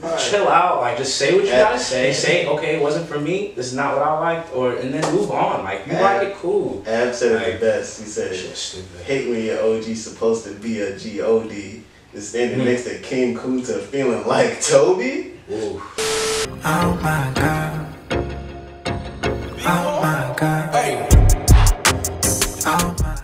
Right. Chill out, like just say what you gotta say. Say, okay, it wasn't for me. This is not what I liked, and then move on. Like you like it, cool. Ab said it the best. He said, "Hate when your OG supposed to be a God." Instead, it makes the King Kunta feeling like Toby. Ooh. Oh my God. Oh my God. Hey. Oh my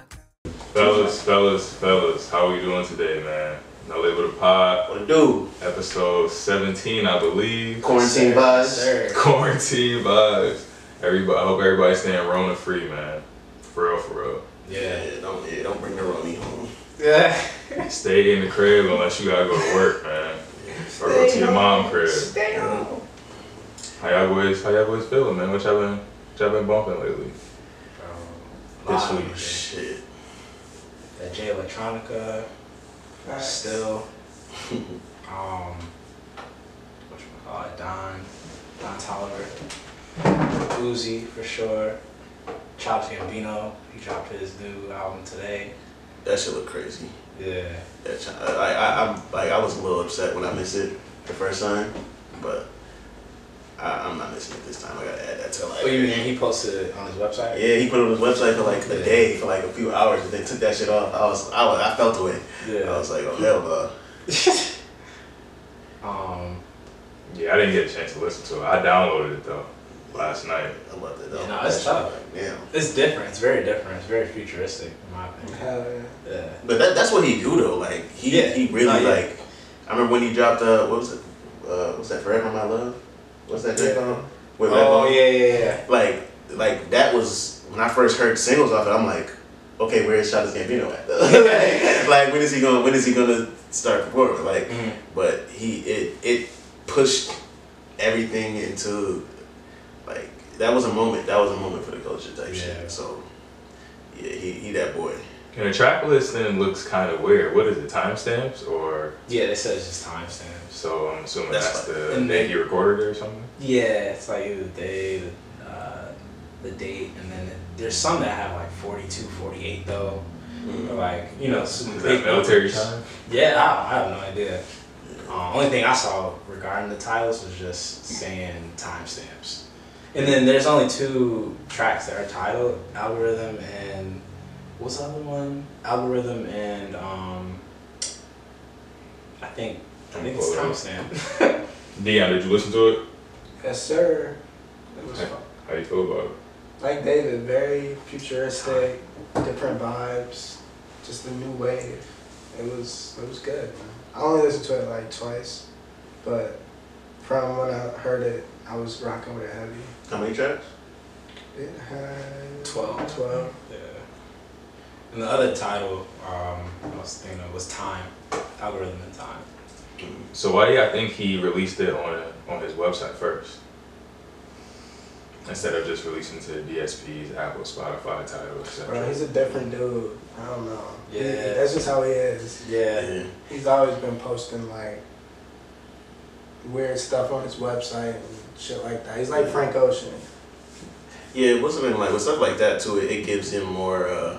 God. Fellas, how are we doing today, man? Now Label the Pod. What it do? Episode 17, I believe. Quarantine vibes. Sir. Quarantine vibes. Everybody, I hope everybody's staying Rona free, man. For real. Yeah, don't bring the Roni home. Yeah. Stay in the crib unless you gotta go to work, man. Or go to your mom's crib. Stay home. How y'all boys feeling, man? What y'all been bumping lately? This week. Shit. That Jay Electronica. Right. Still, whatchamacallit, Don Toliver, Uzi for sure, Childish Gambino, he dropped his new album today. That shit look crazy. Yeah. I was a little upset when I missed it the first time, but I'm not missing it this time. I gotta add that to like. Oh, you mean he posted it on his website? Yeah, he put it on his website for like a day, for like a few hours, and then took that shit off. I felt the way. Yeah. I was like, oh hell no. Yeah, I didn't get a chance to listen to it. I downloaded it though last night. I loved it though. Yeah, no, it's tough. Yeah. It's different. It's very different. It's very futuristic in my opinion. Yeah. But that's what he do though. Like he really like. I remember when he dropped what was it? What's that? Forever My Love. What's that Drake on? Oh yeah. Like that was when I first heard singles off it. I'm like, okay, where is Childish Gambino at? Like when is he gonna start performing? Like, but it pushed everything into like that was a moment. That was a moment for the culture type shit. So yeah, he that boy. And the track list then looks kind of weird. What is it? Timestamps or? Yeah, it says just timestamps. So I'm assuming that's like, the day he recorded it or something. Yeah, it's like either the day, the date, and then there's some that have like 42, 48 though. Or like some is that military time. Yeah, I have no idea. Only thing I saw regarding the titles was just saying timestamps. And then there's only two tracks that are titled Algorithm and. What's the other one? Algorithm and I think it's timestamp. Dion, did you listen to it? Yes, sir. It was fun. How you feel about it? Like David, very futuristic, different vibes, just a new wave. It was good, man. I only listened to it like twice, but from when I heard it, I was rocking with it heavy. How many tracks? It had 12. Yeah. And the other title, was Time, Algorithm and Time. So why do y'all think he released it on his website first? Instead of just releasing to DSPs, Apple, Spotify, Tidal, etc. Bro, he's a different dude. I don't know. Yeah. That's just how he is. Yeah. He's always been posting like weird stuff on his website and shit like that. He's like Frank Ocean. Yeah, it wasn't like with stuff like that too, it gives him more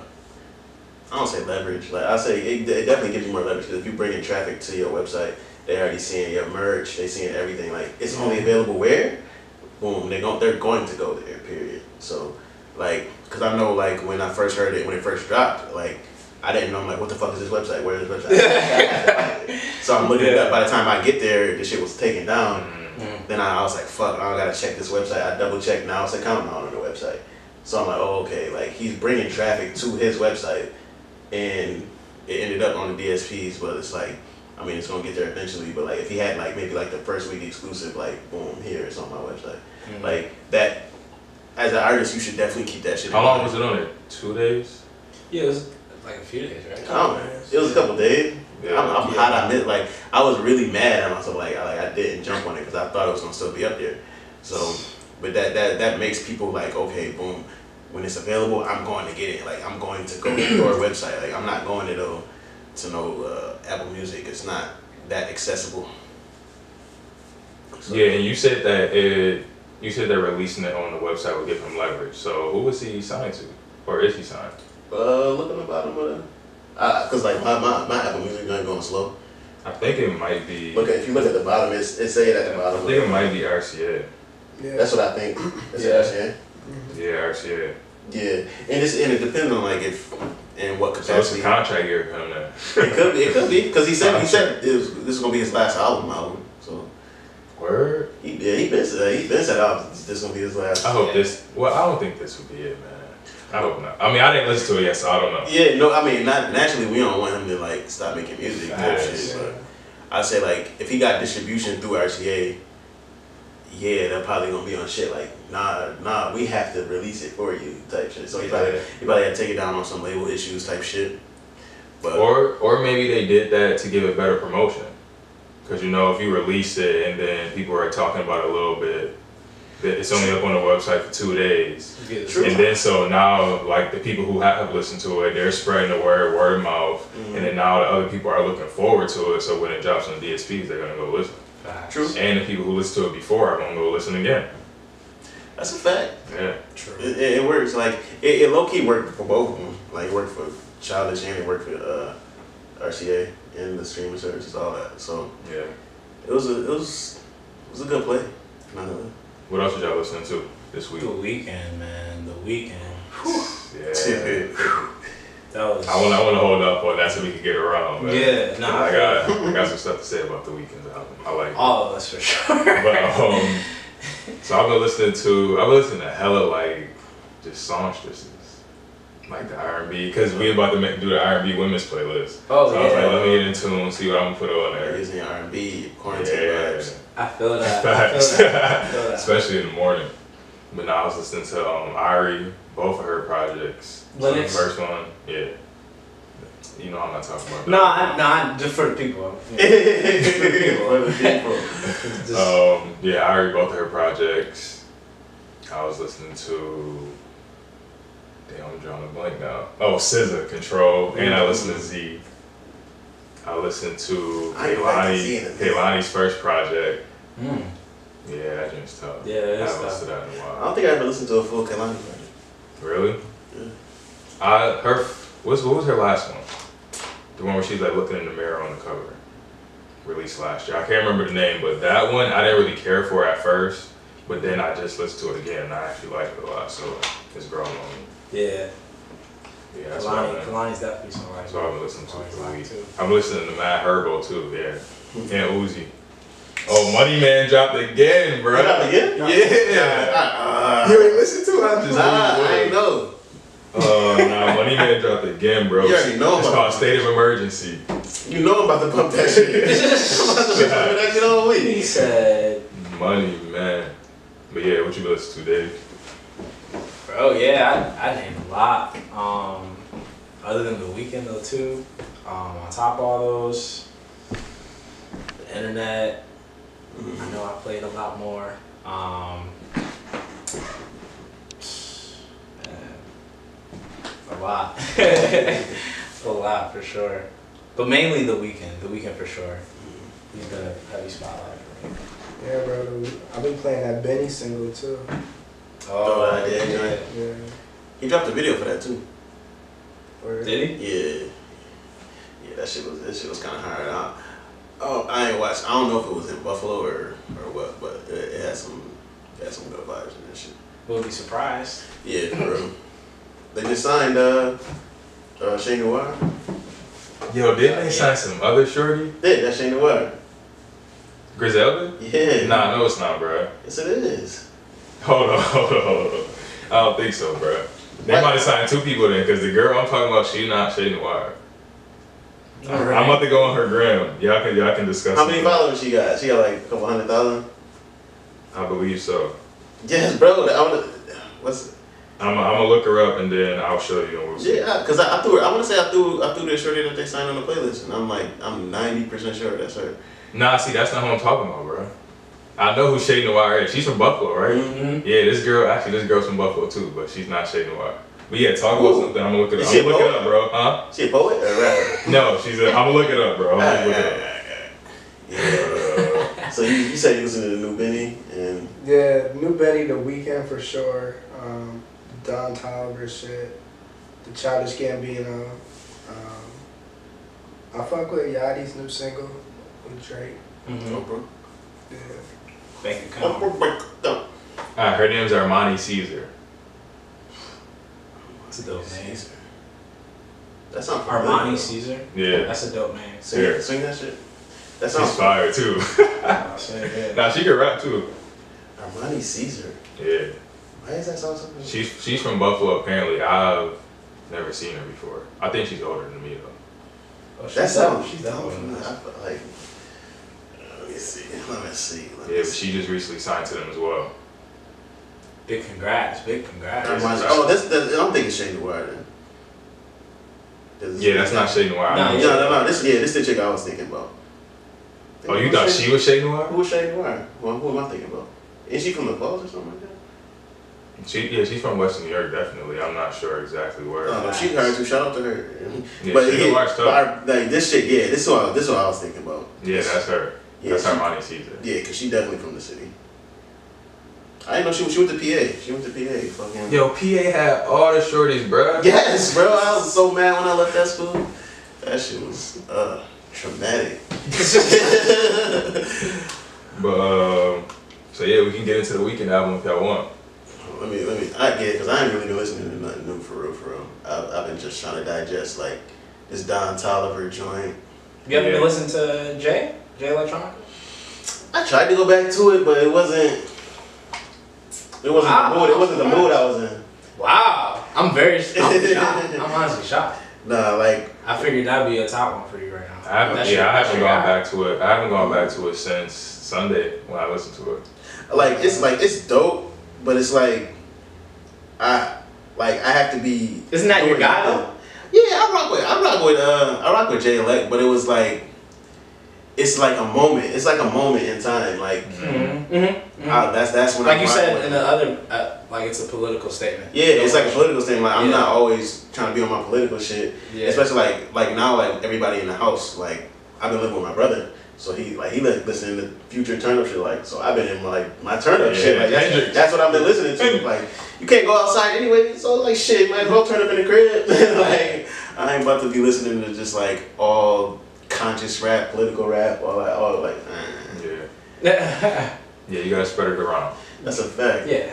I don't say leverage. Like I say, it definitely gives you more leverage because if you bring in traffic to your website, they already seeing your merch, they seeing everything. Like it's only available where, boom, they're going to go there. Period. So, like, cause I know like when I first heard it, when it first dropped, like I didn't know. I'm like, what the fuck is this website? Where is this website? So I'm looking it up. By the time I get there, the shit was taken down. Mm-hmm. Then I was like, fuck, I gotta check this website. I double checked. Now it's account on the website. So I'm like, oh okay, like he's bringing traffic to his website. And it ended up on the DSPs, but it's like, I mean, it's gonna get there eventually. But like, if he had like maybe like the first week exclusive, like boom, here it's on my website. Mm-hmm. Like that, as an artist, you should definitely keep that shit. How long was it on it? 2 days. Yeah, it was like a few days, right? It was a couple days. Yeah. I'm hot on it. Like I was really mad at myself. Like I didn't jump on it because I thought it was gonna still be up there. So, but that makes people like, okay, boom. When it's available, I'm going to get it. Like, I'm going to go to your website. Like, I'm not going to no Apple Music. It's not that accessible. So. Yeah, and you said that releasing it on the website would give him leverage. So, who was he signed to? Or is he signed? Look on the bottom of it. Because, like, my Apple Music ain't going slow. I think it might be. Look, if you look at the bottom, it's saying at the bottom. I think it might be RCA. Yeah. That's what I think. It's RCA. Yeah, RCA. Yeah, and it depends on like if and what capacity. So it's a contract year coming up. It could be because he said this is gonna be his last album. So word. He been said this is gonna be his last. I hope this. Well, I don't think this would be it, man. I hope not. I mean, I didn't listen to it yet, so I don't know. Yeah, no, I mean, not naturally. We don't want him to like stop making music. Shit, but I'd say like if he got distribution through RCA, yeah, they're probably gonna be on shit like nah, we have to release it for you type shit. So he probably had to take it down on some label issues type shit. But or maybe they did that to give it better promotion, because you know if you release it and then people are talking about it a little bit. It's only up on the website for 2 days, and then so now like the people who have listened to it, they're spreading the word of mouth, and then now the other people are looking forward to it. So when it drops on the DSPs, they're gonna go listen. True. And the people who listened to it before are gonna go listen again. That's a fact. Yeah. True. It works. Like it low key worked for both of them. Like it worked for Childish and it worked for RCA and the streaming services, all that. So yeah, it was a good play. What else did y'all listen to this week? The Weeknd, man. The Weeknd. Yeah. That was. I want to hold up on that so we can get around. Yeah. Nah. I got some stuff to say about the Weeknd's album. I like. All of us for sure. But so I've been listening to hella like just songstresses, like the R&B, because we about to do the R&B women's playlist. Oh so yeah. I was like, let me get in tune, see what I'm gonna put on there. Using R&B quarantine vibes. I feel that. I feel that. Especially in the morning. But now I was listening to Ari, both of her projects. The first one, yeah. You know I'm not talking about that. No, just for the people. Yeah, Ari, both of her projects. I was listening to. Damn, I'm drawing a blank now. Oh, SZA, Control, and I listened to Z. I listened to Kehlani's first project. Mm. Yeah, that drink's tough. Yeah, it's tough. I haven't listened to that in a while. I don't think I ever listened to a full Kehlani project. Really? Yeah. What was her last one? The one where she's like looking in the mirror on the cover. Released last year. I can't remember the name, but that one I didn't really care for at first. But then I just listened to it again and I actually liked it a lot. So it's grown on me. Yeah. Yeah, that's Kalani's definitely something right. That's what I've been listening to. I'm listening to Mad Herbo too, yeah. And Uzi. Oh, Money Man dropped again, bro. Yeah. You ain't listen to it? I ain't know. Money Man dropped again, bro. You already know. It's called State of Emergency. You know I'm about to pump that shit. I'm about to pump that shit all week. He said. Money Man. But yeah, what you been listening to, Dave? Bro, yeah, I named a lot. Other than the Weeknd though too. On top of all those, the internet. Mm-hmm. I know I played a lot more. A lot. A lot for sure. But mainly the Weeknd. The Weeknd for sure. He's got a heavy spotlight for me. Yeah, bro. I've been playing that Benny single too. Oh, yeah. He dropped a video for that too. Did he? Yeah. Yeah, that shit was kind of hard. I ain't watched. I don't know if it was in Buffalo or what, but it had some good vibes in that shit. We'll be surprised. Yeah, for real. They just signed Shane Noir. Yo, didn't they sign some other shorty? Yeah, that's Shane Noir. Griselda? Yeah. Nah, no, it's not, bro. Yes, it is. Hold on. I don't think so, bro. They might have signed two people then, because the girl I'm talking about, she not Shane Noir. Right. I'm about to go on her gram. Y'all can discuss. How many followers she got? She got like a couple 100,000. I believe so. Yes, bro. I'm gonna look her up and then I'll show you. We'll see. Yeah, because I threw this shorty that they signed on the playlist, and I'm like, I'm 90% sure that's her. Nah, see, that's not who I'm talking about, bro. I know who Shade Noir is. She's from Buffalo, right? Mm-hmm. Yeah, this girl's from Buffalo too, but she's not Shade Noir. But yeah, talk about something. I'm gonna look it up. I'm gonna look it up, bro. Huh? She a poet or a rapper? No, I'm gonna look it up, bro. Yeah. So you said you listened to the new Benny and new Benny, the Weeknd for sure. Don Toliver shit, the Childish Gambino. I fuck with Yachty's new single. with Drake. Yeah. Bank account. Her name's Armani Caesar. That's a dope name. That sounds Armani Caesar? Yeah. That's a dope name. Swing that shit. That sounds fire too. Nah, she can rap too. Armani Caesar? Yeah. Why is that sound so good? She's from Buffalo apparently. I've never seen her before. I think she's older than me though. Oh, that sounds, she's down from that. Like, let me see. Yeah, but she just recently signed to them as well. Big congrats, big congrats. Oh, that's I'm thinking Shane Noir then. Yeah, that's not Shane Noir. No. This is the chick I was thinking about. Oh, you thought she was Shane Noir? Who was Shane Noir? Well, who am I thinking about? Is she from the Balls or something like that? She's from Western New York, definitely. I'm not sure exactly where. Oh, no, she heard. So shout out to her. Yeah, but she watched her. Like this shit, yeah. This is what I was thinking about. Yeah, that's her. Yeah, that's Armani Caesar. Yeah, because she definitely from the city. I didn't know she went to PA. She went to PA. Fucking. Yo, PA had all the shorties, bro. Yes, bro. I was so mad when I left that school. That shit was traumatic. But so yeah, we can get into the Weeknd album if y'all want. Let me. I get it because I ain't really been listening to nothing new for real. I've been just trying to digest like this Don Toliver joint. You haven't been listening to Jay Electronica? I tried to go back to it, but it wasn't. It wasn't the mood. It wasn't the mood I was in. Wow, I'm shocked. I'm honestly shocked. Nah, like I figured that'd be a top one for you right now. I haven't gone back to it. I haven't gone back to it since Sunday when I listened to it. It's dope, but it's like I have to be. Isn't that your guy though? Yeah, I rock with Jay Elect, but it was like. It's like a moment in time. Like that's when. Like you said in the other, like it's a political statement. Yeah, it's like a political statement. Like I'm not always trying to be on my political shit. Yeah. Especially like now, like everybody in the house. Like I've been living with my brother, so he listening to Future turn up shit. Like so, I've been in my turn up shit. Like that's what I've been listening to. Like you can't go outside anyway, so like shit, might as well turn up in the crib. Like I ain't about to be listening to just like all. Conscious rap, political rap, all that. Yeah. Yeah, you gotta spread it around. That's a fact. Yeah.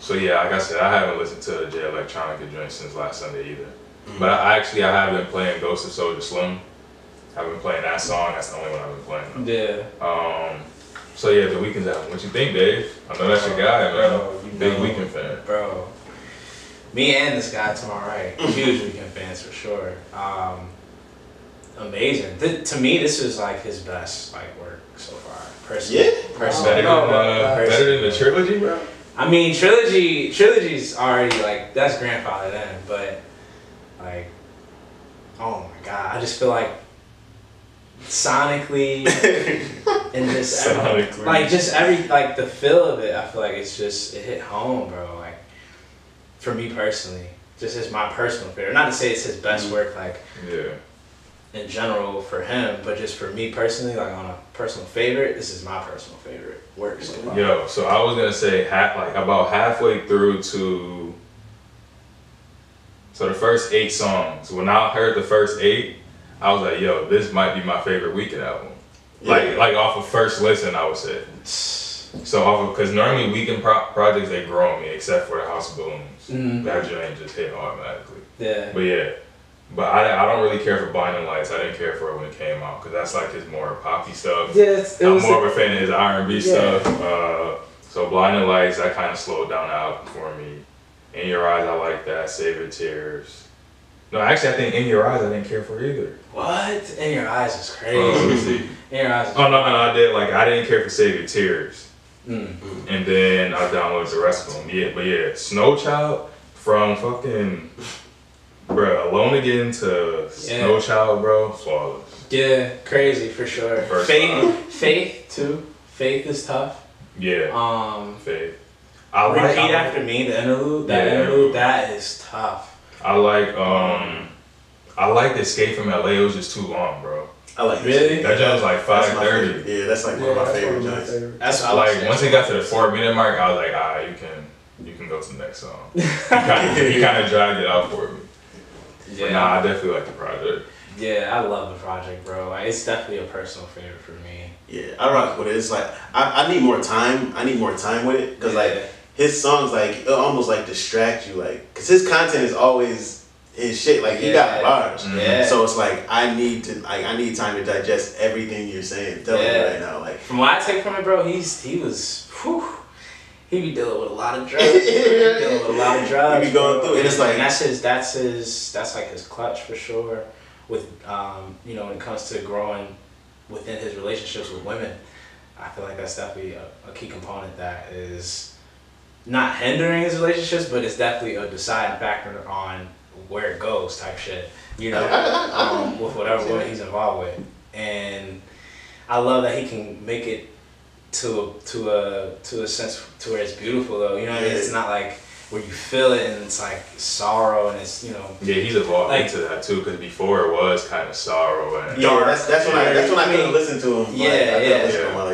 So yeah, like I said, I haven't listened to the Jay Electronica joint since last Sunday either. But I have been playing Ghost of Soulja Slim. I've been playing that song. That's the only one I've been playing. Yeah. So yeah, the Weeknd's album. What you think, Dave? I know that's your guy, bro. Man. Big Weeknd fan, bro. Me and this guy to my right, huge Weeknd fans for sure. Amazing. To me, this is like his best work so far. Personally. Yeah. Better than the trilogy, bro. I mean, trilogy's already like that's grandfathered in, but like, oh my god, I just feel like sonically and just sonically. Like just every like the feel of it. I feel like it's just it hit home, bro. Like for me personally, just is my personal favorite. Not to say it's his best work, like yeah. In general for him, but just for me personally, like on a personal favorite, this is my personal favorite work so far. Yo, so I was gonna say about halfway through to the first 8 songs. When I heard the first 8, I was like, yo, this might be my favorite Weeknd album. Yeah. Like off of first listen, I would say. So off of, cause normally Weeknd projects they grow on me, except for the House of Balloons. That joint just hit automatically. Yeah. But yeah. But I don't really care for Blinding Lights. I didn't care for it when it came out because that's like his more poppy stuff. Yeah, I'm more of a fan of his R&B stuff. So Blinding Lights, that kind of slowed down the album for me. In Your Eyes, I like that. Save Your Tears. No, actually, I think In Your Eyes, I didn't care for either. What? In Your Eyes is crazy. Let me see. In Your Eyes. No, I did. Like I didn't care for Save Your Tears. And then I downloaded the rest of them. Yeah, but yeah, Snow Child from fucking. Bro, Alone Again to Snow Child, bro, flawless. Yeah, crazy for sure. Faith too. Faith is tough. Yeah. Faith. Repeat After Me, the interlude. That interlude, that is tough. I like Escape from LA. It was just too long, bro. Really? That jump was like 5:30. Yeah, that's like one of my favorite jumps. That's like once it got to the 4-minute mark, I was like, you can go to the next song. He kind of dragged it out for me. Yeah. But nah, I definitely like the project. Yeah, I love the project, bro. Like, it's definitely a personal favorite for me. Yeah, I rock with it. It's like I need more time. I need more time with it because like his songs, like it'll almost like distract you, like because his content is always his shit. Like he got bars, so it's like I need time to digest everything you're saying. Tell me right now, like from what I take from it, bro, he was. Whew, he be dealing with a lot of drugs. He be going through it. It's like and that's like his clutch for sure. With you know, when it comes to growing within his relationships with women, I feel like that's definitely a key component that is not hindering his relationships, but it's definitely a deciding factor on where it goes type shit. You know, with whatever woman he's involved with, and I love that he can make it to a sense to where it's beautiful though. You know what I mean? It's not like where you feel it and it's like sorrow and it's, you know. Yeah, he's evolved like, into that too, because before it was kind of sorrow and dark. That's when I couldn't listen to him. Yeah.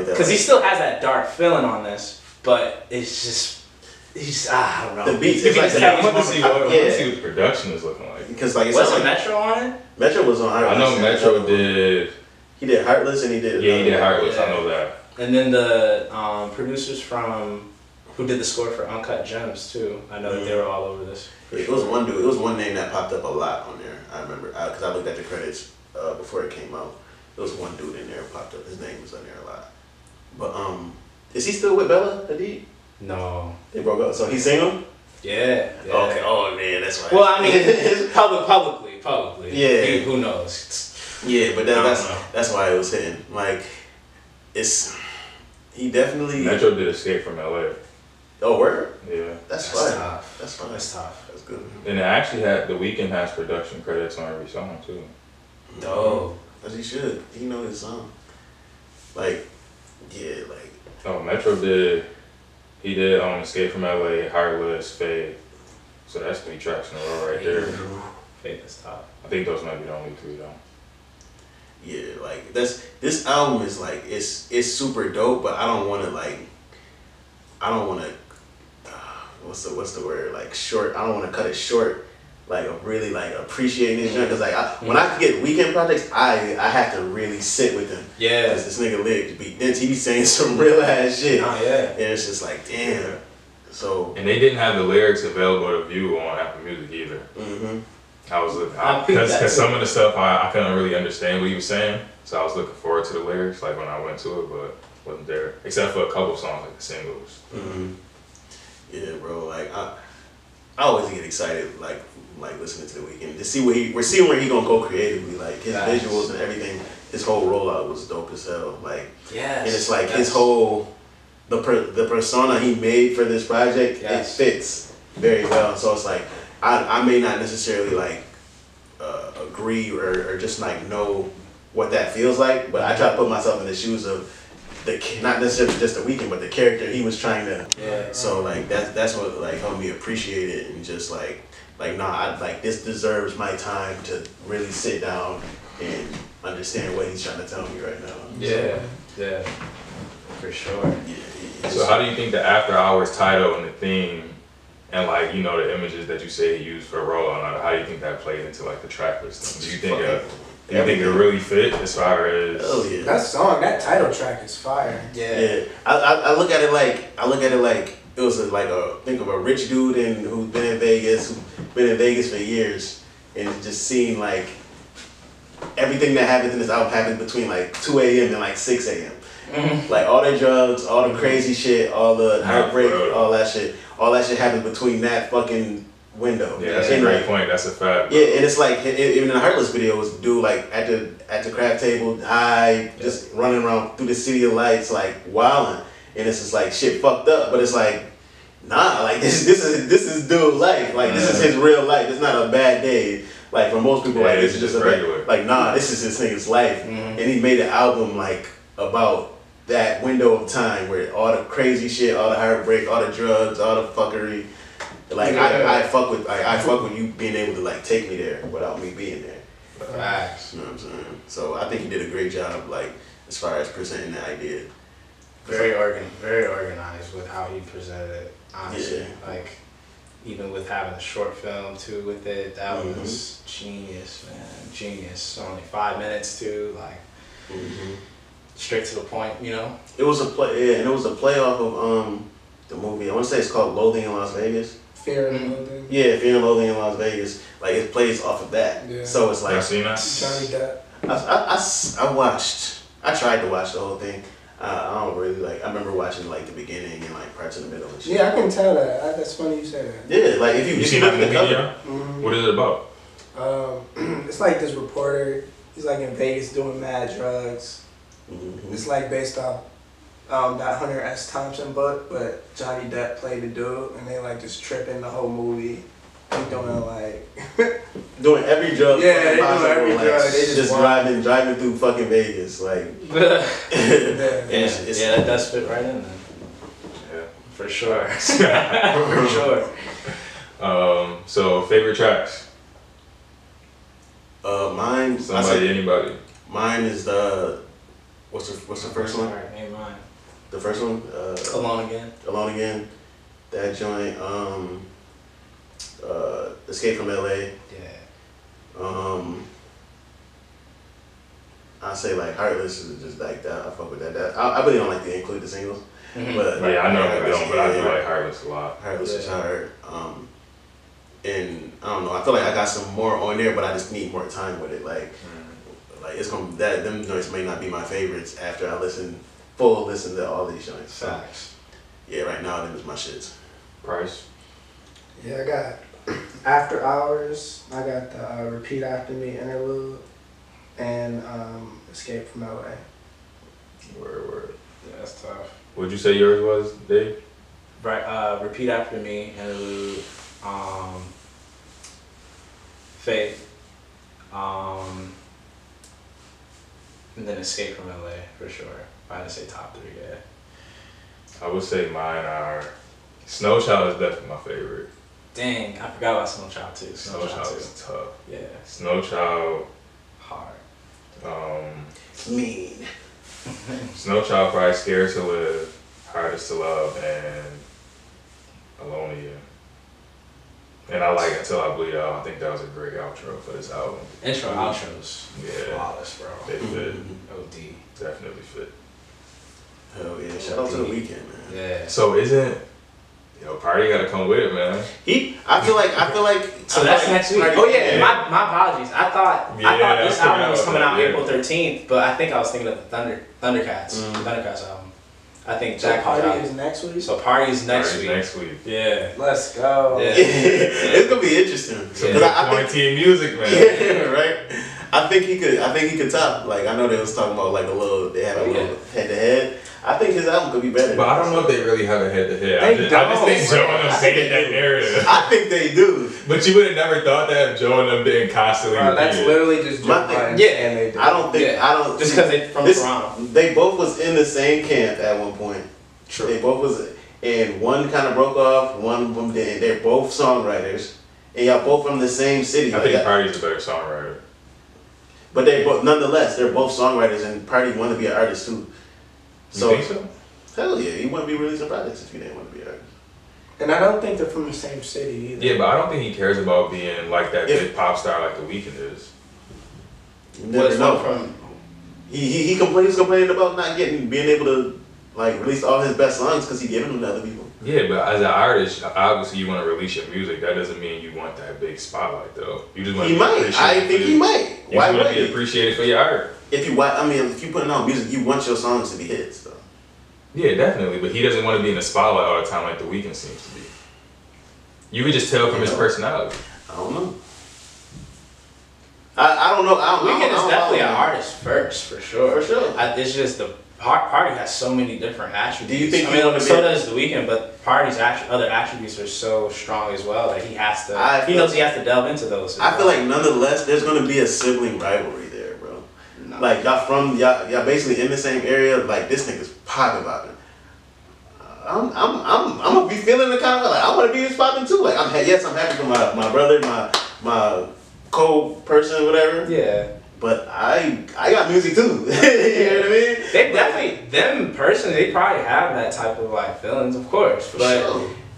Because he still has that dark feeling on this, but it's just, I don't know. The beats, it's like, I want to see what production is looking like. Because like, wasn't Metro on it? Metro was on Heartless. I know Metro did. He did Heartless and he did. Yeah, he did Heartless, I know that. And then the producers from, who did the score for Uncut Gems too? I know that they were all over this. It was one dude. It was one name that popped up a lot on there. I remember because I looked at the credits before it came out. There was one dude in there that popped up. His name was on there a lot. But is he still with Bella Hadid? No, they broke up. So he's single. Yeah. Okay. Oh man, that's why. Well, I mean, publicly. Yeah. Who knows? Yeah, but that's why it was hitting. Like, he definitely. Metro did Escape from LA. Oh, word? Yeah. That's tough. That's good. And it actually had, The Weeknd has production credits on every song, too. No. As he should. He knows his song. Like, yeah, like. Oh, Metro did, he did Escape from LA, Heartless, Fade. So that's 3 tracks in a row right there. Fade is tough. I think those might be the only 3, though. Yeah, like, this album is like, it's super dope, but I don't want to, what's the word, like short, I don't want to cut it short, like really like appreciating this because like when I get Weeknd projects, I have to really sit with them. Yeah. Because this nigga lived be dense, he be saying some real ass shit. Oh yeah. And it's just like damn. So. And they didn't have the lyrics available to view on Apple Music either. I was looking because some of the stuff I couldn't really understand what he was saying, so I was looking forward to the lyrics like when I went to it, but wasn't there except for a couple songs like the singles. Yeah, bro. Like I always get excited like listening to The Weeknd to see we're seeing where he gonna go creatively. Like his visuals and everything. His whole rollout was dope as hell. Like and it's like his whole the persona he made for this project it fits very well. So it's like I may not necessarily like agree or just like know what that feels like, but I try to put myself in the shoes of. Not necessarily just The Weeknd, but the character he was trying to. Yeah. So like that's what like helped me appreciate it and just like this deserves my time to really sit down and understand what he's trying to tell me right now. Yeah, so, yeah, for sure. Yeah. So how do you think the After Hours title and the theme and like you know the images that you say he used for rollout, how do you think that played into like the track listing? Do you think? You think it really fit as far as that song, that title track is fire. Yeah. I look at it like it was think of a rich dude and who's been in Vegas for years and just seeing like everything that happens in this album happens between like 2 a.m. and like 6 a.m. Like all the drugs, all the crazy shit, all the heartbreak, all that shit happens between that fucking window. Yeah, that's a great point. That's a fact. Yeah, and it's like even in the Heartless video was dude like at the craft table, just running around through the city of lights like wilding, and it's just like shit fucked up. But it's like nah, like this is dude life. Like this is his real life. It's not a bad day. Like for most people, like this is just regular. Like nah, this is this nigga's life, and he made an album like about that window of time where all the crazy shit, all the heartbreak, all the drugs, all the fuckery. Like I fuck with you being able to like take me there without me being there. Facts. You know what I'm saying? So I think he did a great job like as far as presenting the idea. Very organized with how he presented it, honestly. Yeah. Like even with having a short film too with it, that was genius, man. Genius. Only 5 minutes too, like straight to the point, you know. It was a play, yeah, and it was a playoff of the movie. I want to say it's called Loathing in Las Vegas. Fear and Loathing. Yeah, Fear and Loathing in Las Vegas. Like it plays off of that. Yeah. So it's like. I've seen that. I watched. I tried to watch the whole thing. I don't really like. I remember watching like the beginning and like parts in the middle and shit. Yeah, I can tell that. That's funny you say that. Yeah, like if you seen that in the video. What is it about? It's like this reporter. He's like in Vegas doing mad drugs. It's like based off that Hunter S. Thompson book, but Johnny Depp played the dude, and they like just tripping the whole movie. They doing like doing every drug. Yeah, they doing every drug. They just driving through fucking Vegas, like. Yeah, that does fit right in there. Yeah, for sure. For sure. So favorite tracks. Mine. Somebody, anybody. Mine is the. What's the first one? Ain't mine. The first one. Alone Again. Alone Again. That joint. Escape from LA. Yeah. I say like Heartless is just like that. I fuck with that. I really don't like to include the singles. But like, yeah, I know I don't, but I do like Heartless a lot. Heartless is hard. And I don't know. I feel like I got some more on there, but I just need more time with it. Like, like it's gonna that them joints may not be my favorites after I listen to all these joints. So, facts. Yeah, right now them is my shits. Price. Yeah, I got After Hours, I got the Repeat After Me interlude, and Escape from LA. Word. Yeah, that's tough. What'd you say yours was, Dave? Right, Repeat After Me interlude, Faith, and then Escape from LA, for sure. I'd say top three, yeah. I would say mine are... Snow Child is definitely my favorite. Dang, I forgot about Snow Child too. Snow Child is tough. Yeah. Snow Child. Hard. Mean. Snow Child probably Scared to Live, Hardest to Love, and Alone Again. And I like Until I Bleed Out. I think that was a great outro for this album. Intro outros. Yeah. Flawless, bro. They fit. OD. Definitely fit. Hell yeah. Shout out to The Weeknd, man. Yeah. So isn't... Yo, Party gotta come with it, man. I feel like so that's like, next week. Party. Oh yeah, my apologies. I thought this album was coming out April 13th, but I think I was thinking of the Thundercats. The Thundercats album. I think Jack Party is next week. So Party is next week. Yeah. Let's go. Yeah. It's gonna be interesting. Quarantine music, man. Yeah, right. I think he could top. Like I know they was talking about like a little they had a little head to head. I think his album could be better. But I don't know if they really have a head-to-head. I just think Joe and them stayed in that narrative. I think they do. But you would have never thought that if Joe and them didn't constantly. That's literally just Joe Budden. Yeah, and they do. I don't think. Just because they're from Toronto. They both was in the same camp at one point. True. They both was, and one kind of broke off. One didn't. They're both songwriters, and y'all both from the same city. I think Party's a better songwriter. But they both, nonetheless, they're both songwriters, and Party wanted to be an artist too. So, you think so? Hell yeah, you wouldn't be releasing products if you didn't want to be artists. And I don't think they're from the same city either. Yeah, but I don't think he cares about being like that big pop star like The Weeknd is. What's not from? He complained about not being able to like release all his best songs because he gave them to other people. Yeah, but as an artist, obviously you want to release your music. That doesn't mean you want that big spotlight though. You just want. He might. I think he might. You just want to be appreciated for your art. If you putting out music, you want your songs to be hits, though. Yeah, definitely. But he doesn't want to be in the spotlight all the time like The Weeknd seems to be. You could just tell from his personality. I don't know. I don't know. Weeknd is definitely an artist first, for sure. For sure. It's just the Party has so many different attributes. Do you think? So does The Weeknd, but Party's other attributes are so strong as well that he knows he has to delve into those. I feel like nonetheless, there's going to be a sibling rivalry. Like y'all basically in the same area. Like this nigga's popping about it. I'm gonna be feeling the kind of like I want to be his popping too. Like I'm happy for my brother, my co-person, whatever. Yeah. But I got music too. You know what I mean? They definitely them personally. They probably have that type of like feelings, of course. But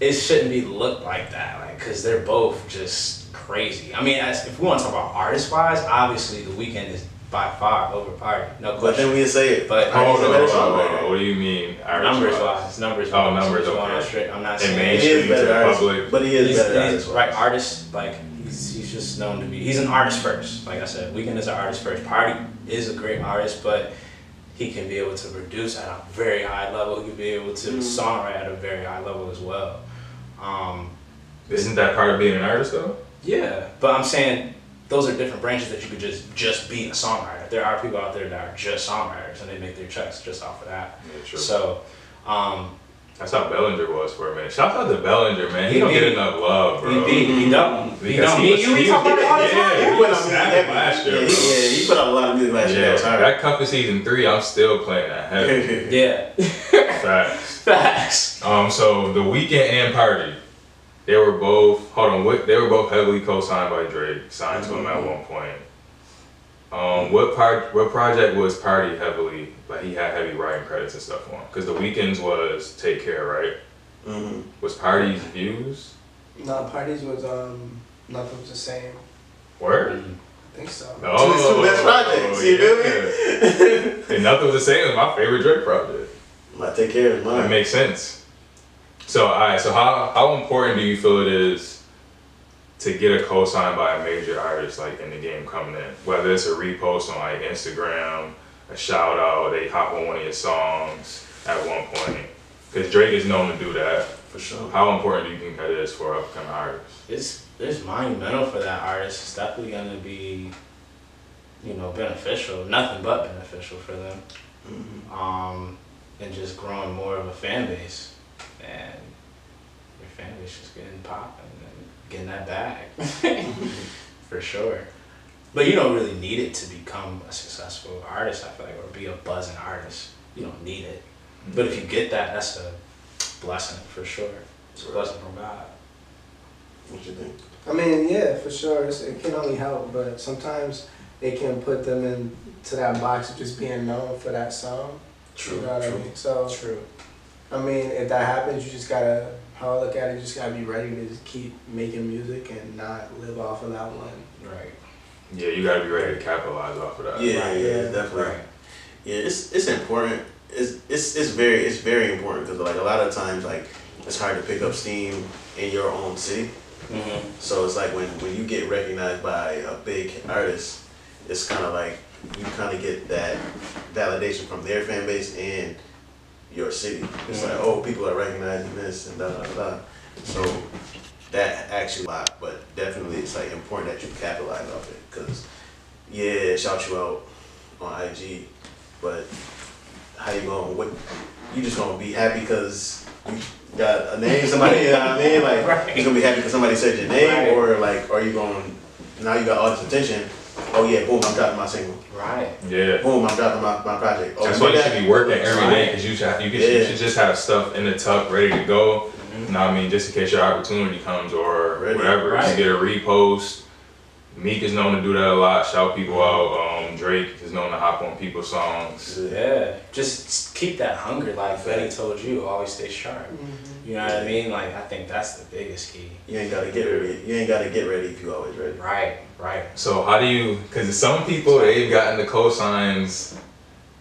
it shouldn't be looked like that. Like because they're both just crazy. I mean, as, if we want to talk about artist-wise, obviously The Weeknd is by far over Parks. No question. But then we say it. But hold on. What do you mean? Numbers-wise. Numbers-wise. Oh, numbers. Okay. I'm not saying he is better artist, public. But he is better artist. Right, artist, like, he's just known to be. He's an artist first. Like I said, Weeknd is an artist first. Party is a great artist, but he can be able to produce at a very high level. He can be able to songwrite at a very high level as well. Isn't that part of being an artist though? Yeah, but I'm saying those are different branches that you could just be a songwriter. There are people out there that are just songwriters and they make their checks just off of that. Yeah, true. So, that's how Bellinger was for a minute. Shout out to Bellinger, man. He don't get enough love, bro. He put up a lot of music last year. That Cup of Season 3, I'm still playing that heavy. Yeah. Facts. So The Weeknd and Party, they were both, they were both heavily co-signed by Drake, signed to him at one point. What project was Party heavily, like he had heavy writing credits and stuff on? Because The Weeknd's was Take Care, right? Was Party's Views? No, Party's was Nothing's the Same. Word? I think so. Oh, it's two best projects, you feel me? And Nothing's the Same is my favorite Drake project. My Take Care is mine. It makes sense. So, alright, so how important do you feel it is to get a co-sign by a major artist like in the game coming in, whether it's a repost on like Instagram, a shout out, they hop on one of your songs at one point, because Drake is known to do that. For sure. How important do you think that is for upcoming artists? It's monumental for that artist. It's definitely gonna be, you know, beneficial. Nothing but beneficial for them, and just growing more of a fan base, and your fan base just getting popping. Getting that bag for sure, but you don't really need it to become a successful artist, I feel like, or be a buzzing artist. You don't need it, but if you get that, that's a blessing for sure. It's a blessing from God. What you think? I mean, yeah, for sure, it can only help, but sometimes it can put them into that box of just being known for that song. True. You know what I mean? So true. I mean, if that happens, you just gotta. How I look at it, you just gotta be ready to just keep making music and not live off of that one. Right. Yeah, you gotta be ready to capitalize off of that. Yeah, right. Yeah, definitely. Right. Yeah, it's important. It's very important, because like a lot of times, like, it's hard to pick up steam in your own city. So it's like when you get recognized by a big artist, it's kind of like you kind of get that validation from their fan base and your city. It's like, oh, people are recognizing this and da da da. So that actually a lot, but definitely it's like important that you capitalize off it, because yeah, it shouts you out on IG, but how you gonna? What you just gonna be happy because you got a name? Somebody, you know what I mean? Like you gonna be happy because somebody said your name, or like, are you gonna? Now you got all this attention. Oh yeah, boom, I'm dropping my single. Right. Yeah. Boom, I'm dropping my project. Oh, that's why you should be working every day, because you should just have stuff in the tuck ready to go. You know what I mean? Just in case your opportunity comes or whatever. Right. Just get a repost. Meek is known to do that a lot, shout people out. Drake is known to hop on people's songs. Yeah. Just keep that hunger, like Benny told you, always stay sharp. You know what I mean? Like, I think that's the biggest key. You ain't gotta get ready. You ain't gotta get ready if you always ready. Right, right. So how do you, because some people, they've gotten the cosigns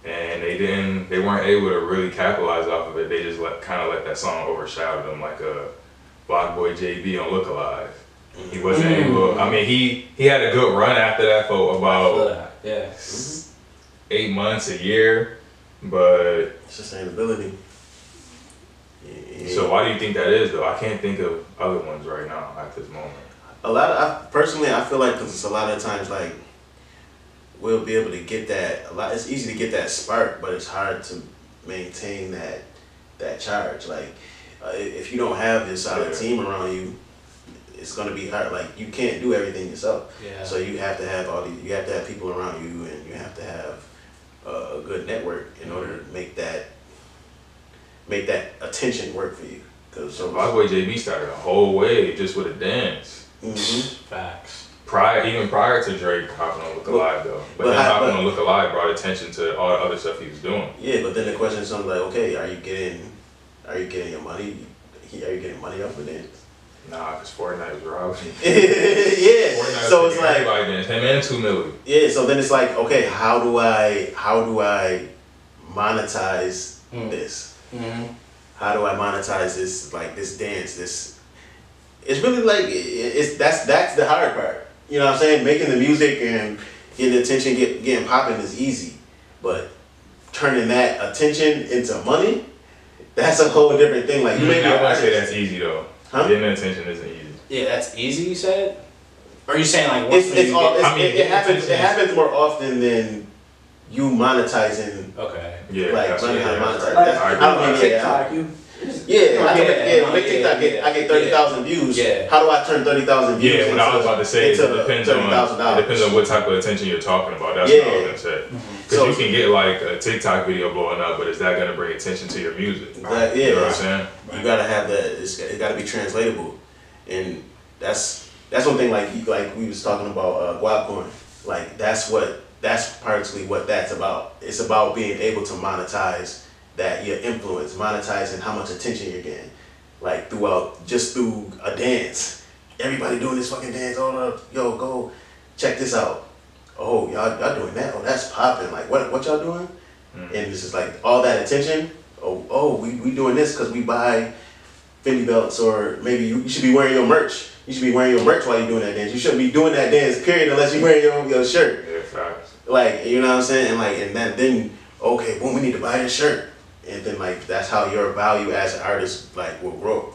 and they weren't able to really capitalize off of it. They just let that song overshadow them, like a Block Boy JB on Look Alive. He wasn't able. I mean, he had a good run after that for about 8 months, a year, but sustainability. Yeah. So why do you think that is though? I can't think of other ones right now at this moment. I feel like, because it's a lot of times like we'll be able to get that. It's easy to get that spark, but it's hard to maintain that charge. Like if you don't have this solid team around you, it's gonna be hard. Like you can't do everything yourself. Yeah. So you have to have you have to have people around you, and you have to have a good network in order to make that attention work for you. Cause so my boy JB started a whole wave just with a dance. Facts. Even prior to Drake hopping on Look Alive though, but then hopping on Look Alive brought attention to all the other stuff he was doing. Yeah, but then the question is, I'm like, okay, are you getting your money? Are you getting money off of dance? Nah, because Fortnite was robbing. Fortnite so was it's like everybody him and 2 million. Yeah, so then it's like, okay, how do I monetize this? Mm-hmm. How do I monetize this, like this dance? This, it's really like it's that's the hard part. You know what I'm saying? Making the music and getting attention, getting popping is easy, but turning that attention into money, that's a whole different thing. Like you make I wouldn't say that's easy though. Huh? Getting attention isn't easy. Yeah, that's easy. You said? Or are you saying like once it happens more often than you monetizing? Okay. Yeah. Like money monetizing. Right. I don't mean TikTok. I get 30,000 views. Yeah. How do I turn 30,000 views? Yeah, what I was about to say is it depends on what type of attention you're talking about. That's what I was gonna say. Because so, you can get like a TikTok video blowing up, but is that gonna bring attention to your music? That, yeah, you know what I'm saying? You gotta have that. It gotta be translatable, and that's one thing. Like we was talking about Guapcorn. Like that's partially what that's about. It's about being able to monetize that your influence, monetizing how much attention you're getting, like through a dance. Everybody doing this fucking dance. Oh, yo, go check this out. Oh, y'all doing that? Oh, that's popping. Like what y'all doing? Mm-hmm. And this is like all that attention. Oh, we doing this because we buy Fendi belts, or maybe you should be wearing your merch. You should be wearing your merch while you're doing that dance. You shouldn't be doing that dance, period, unless you're wearing your shirt. Yeah, right. Like, you know what I'm saying? And like, and then okay, boom, we need to buy this shirt. And then like that's how your value as an artist like will grow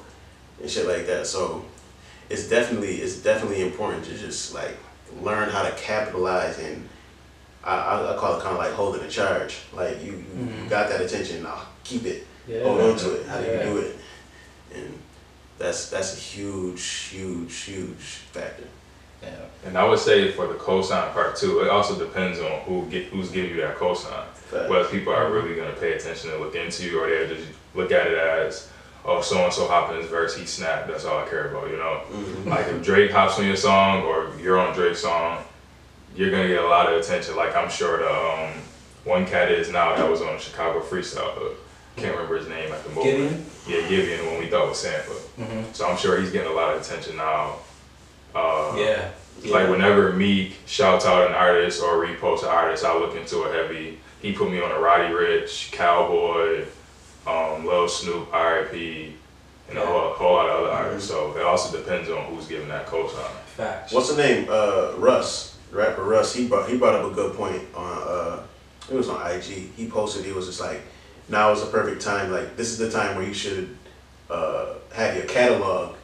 and shit like that. So it's definitely important to just like learn how to capitalize, and I call it kind of like holding a charge. Like you got that attention, now keep it, hold on to it. How do you do it? And that's a huge factor. Yeah. And I would say for the cosign part too, it also depends on who's giving you that cosign. Fact. Whether people are really going to pay attention and look into you, or they just look at it as, oh, so-and-so hopped in his verse, he snapped, that's all I care about, you know? Mm-hmm. Like, if Drake hops on your song, or you're on Drake's song, you're going to get a lot of attention. Like, I'm sure the one cat is now that was on Chicago Freestyle, but can't remember his name at the moment. Gideon? Yeah, Gideon, when we thought was Sampa. Mm-hmm. So I'm sure he's getting a lot of attention now. Like, whenever Meek shouts out an artist or reposts an artist, I look into it heavy. He put me on a Roddy Ricch, Cowboy, Lil Snoop, R.I.P., and a whole lot of other artists. So it also depends on who's giving that cosign. Facts. What's the name? Russ, rapper Russ. He brought up a good point on. It was on IG. He posted. It was just like, now is the perfect time. Like this is the time where you should have your catalog.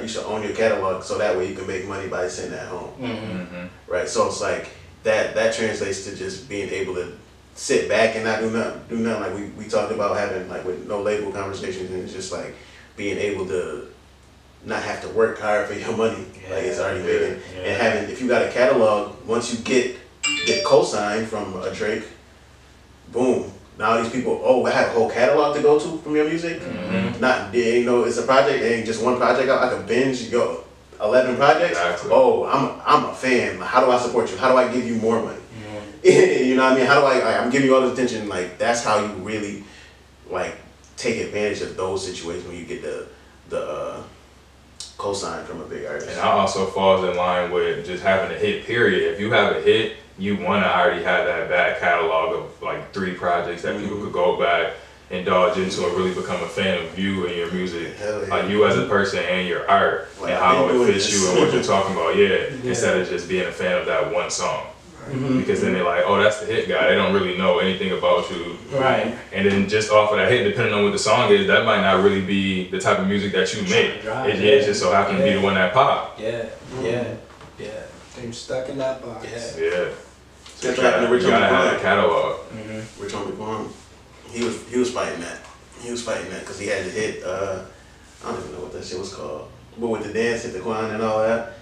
You should own your catalog, so that way you can make money by sitting at home. Mm-hmm. Right. So it's like that translates to just being able to sit back and not do nothing. Like we talked about having like with no label conversations, and it's just like being able to not have to work hard for your money. Like it's already big. Yeah. And having, if you got a catalog, once you get co-signed from a Drake, boom. Now these people, I have a whole catalog to go to from your music. Mm-hmm. It's a project, it ain't just one project out. I can binge 11 projects. Exactly. Oh, I'm a fan. How do I support you? How do I give you more money? You know what I mean? How do I'm giving you all this attention. Like, that's how you really, like, take advantage of those situations when you get the cosign from a big artist. And that also falls in line with just having a hit, period. If you have a hit, you want to already have that back catalog of, like, 3 projects that people could go back, indulge into, and really become a fan of you and your music. Like, you as a person and your art, like, and how it fits you and what you're talking about, instead of just being a fan of that one song. Mm-hmm. Because then they're like, oh, that's the hit guy. They don't really know anything about you. Right. And then just off of that hit, depending on what the song is, that might not really be the type of music that you make. It just so happens to be the one that pop. They're stuck in that box. So that's what happened to Rich Homie Quan. You gotta have a catalog. Mm-hmm. Rich Homie Quan, he was fighting that. He was fighting that because he had the hit, I don't even know what that shit was called. But with the dance, hit the Quan and all that.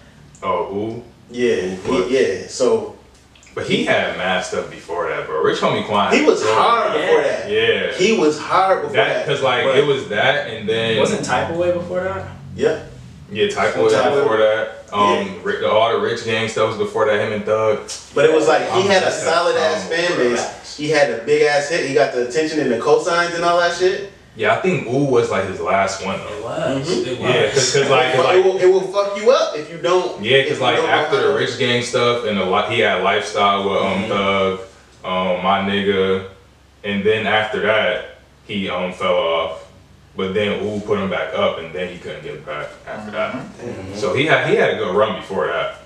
Oh, ooh? Yeah. So... But he had mad stuff before that, bro. Rich Homie Quan. He was hard before that. Yeah. He was hard before that. Because, like, it was that, and then... Wasn't Type Away before that? Yeah. Yeah, Type Away before that. All the Rich Gang stuff was before that, him and Thug. But it was like, he had a solid-ass fan base. He had a big-ass hit. He got the attention and the cosigns and all that shit. Yeah, I think Ooh was like his last one though. It was. Mm-hmm. It was. Yeah, because like, it will fuck you up if you don't. Yeah, because like after the Rich Gang stuff and he had Lifestyle with Thug, My Nigga, and then after that he fell off, but then Ooh put him back up, and then he couldn't get back after that. Mm-hmm. So he had a good run before that.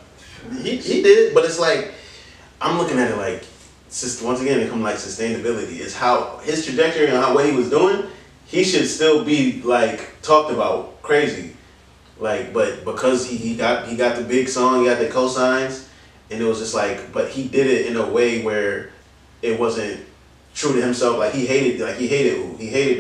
He did, but it's like I'm looking at it like once again it comes like sustainability. It's how his trajectory and how what he was doing. He should still be like talked about crazy, like but because he got the big song, he got the cosigns, and it was just like but he did it in a way where it wasn't true to himself. Like he hated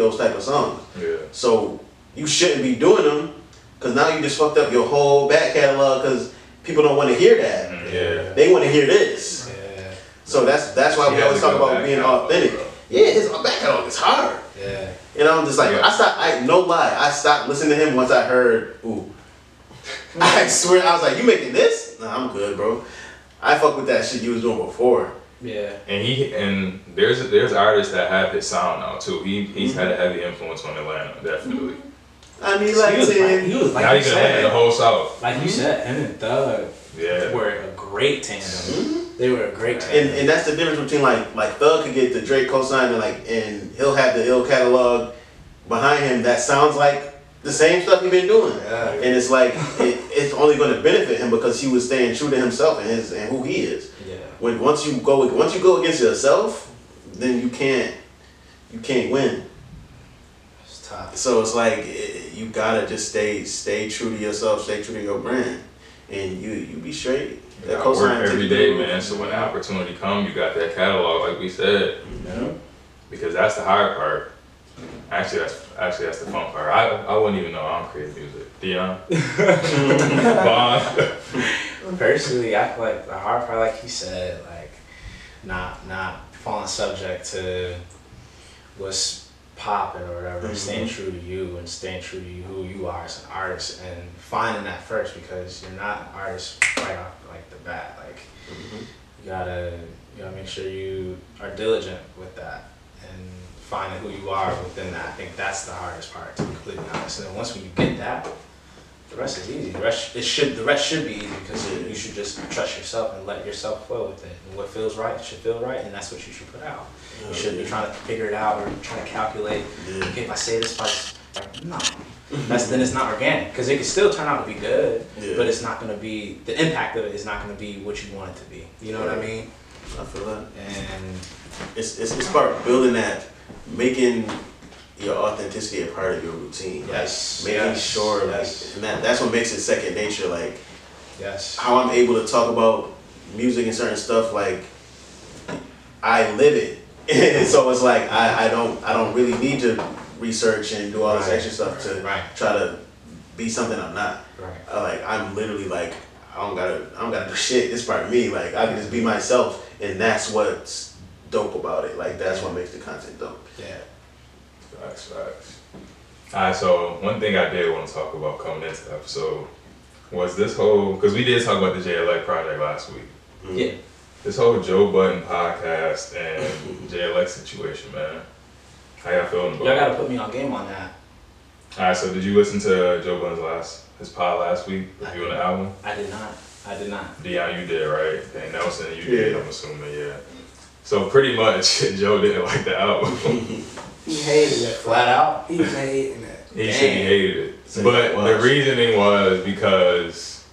those type of songs. Yeah. So you shouldn't be doing them because now you just fucked up your whole back catalog because people don't want to hear that. Yeah. They want to hear this. Yeah. So that's why we always talk about being authentic. Yeah, his back catalog is hard. Yeah. And I'm just like, yeah. I stopped listening to him once I heard Ooh. I swear, I was like, you making this? Nah, I'm good, bro. I fuck with that shit you was doing before. Yeah. And there's artists that have his sound now too. He's had a heavy influence on Atlanta, definitely. I mean, like he was like now you said, the whole South. Like you said, him and Thug were a great tandem. Mm-hmm. They were a great tandem. And that's the difference between like Thug could get the Drake cosign and he'll have the ill catalog behind him that sounds like the same stuff he's been doing. Yeah. And it's like it's only going to benefit him because he was staying true to himself and who he is. Yeah. When once you go against yourself, then you can't win. It's tough. So it's like you gotta just stay true to yourself, stay true to your brand, and you be straight. That I work every day, man. So when the opportunity comes, you got that catalog, like we said. Mm-hmm. Because that's the hard part. Actually, that's the fun part. I wouldn't even know I don't create music. Dion, Bond. Personally, I feel like the hard part, like he said, like not falling subject to what's popping or whatever. Mm-hmm. Staying true to you and staying true to who you are as an artist and finding that first because you're not an artist right off like the bat. Like you gotta make sure you are diligent with that and finding who you are within that. I think that's the hardest part, to be completely honest. And then once when you get that, the rest is easy. The rest should be easy because you should just trust yourself and let yourself flow with it. And what feels right should feel right, and that's what you should put out. Yeah. You shouldn't be trying to figure it out or trying to calculate. Yeah. Okay, if I say this, no, then it's not organic because it can still turn out to be good, but it's not going to be the impact of it is not going to be what you want it to be. You know what I mean? I feel that, and it's about building that, making your authenticity a part of your routine. Yes. Like, making sure, and that's what makes it second nature. Like, how I'm able to talk about music and certain stuff, like, I live it. So it's like, I don't really need to research and do all this extra stuff to try to be something I'm not. Right. I'm literally like, I don't gotta do shit. It's part of me. Like, I can just be myself, and that's what's dope about it. Like, that's what makes the content dope. Yeah. Facts. Alright, so one thing I did want to talk about coming into the episode was this whole, because we did talk about the Jay Elect project last week. Mm-hmm. Yeah. This whole Joe Budden podcast and Jay Elect situation, man. How y'all feeling about it? Y'all gotta put me on game on that. Alright, so did you listen to Joe Budden's his pod last week, reviewing the album? I did not. Dion, you did, right? And Nelson, you did, I'm assuming, yeah. So pretty much, Joe didn't like the album. He hated it. Flat out? He was hating it. He should be hated it. So but the reasoning was because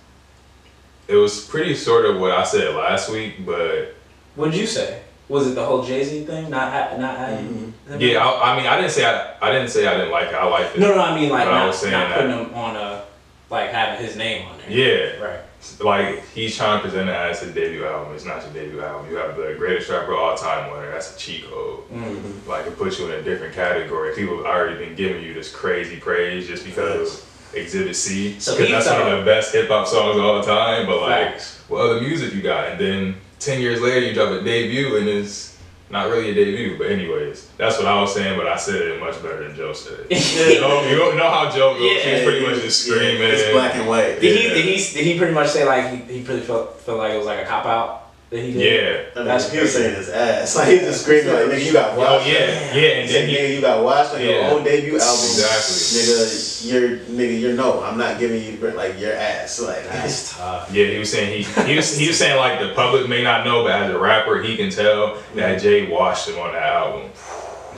it was pretty sort of what I said last week, but... What did you say? Was it the whole Jay-Z thing? Not yeah, I mean, I didn't say I didn't like it. I liked it. No, I mean, like, not putting him on a... Like, having his name on it. Yeah. Right. Like, he's trying to present it as his debut album. It's not your debut album. You have the greatest rapper of all time winner. That's a cheat code. Mm-hmm. Like, it puts you in a different category. People have already been giving you this crazy praise just because of Exhibit C. Because that's one of the best hip-hop songs of all time. But, like, what other music you got? And then 10 years later, you drop a debut, and it's not really a debut. But anyways, that's what I was saying, but I said it much better than Joe said it. You know how Joe goes. He's pretty much just screaming. It's black and white. Did he pretty much say, like, he pretty felt like it was like a cop-out? that he did. Yeah. That's he was saying his ass. Like, he was just screaming, like, nigga, you got washed. Oh, yeah. Yeah. And then nigga, you got washed on your own debut album. Exactly. Nigga, you're no, I'm not giving you, like, your ass. Like, that's tough. Yeah, he was saying, he was saying, like, the public may not know, but as a rapper, he can tell that Jay washed him on that album.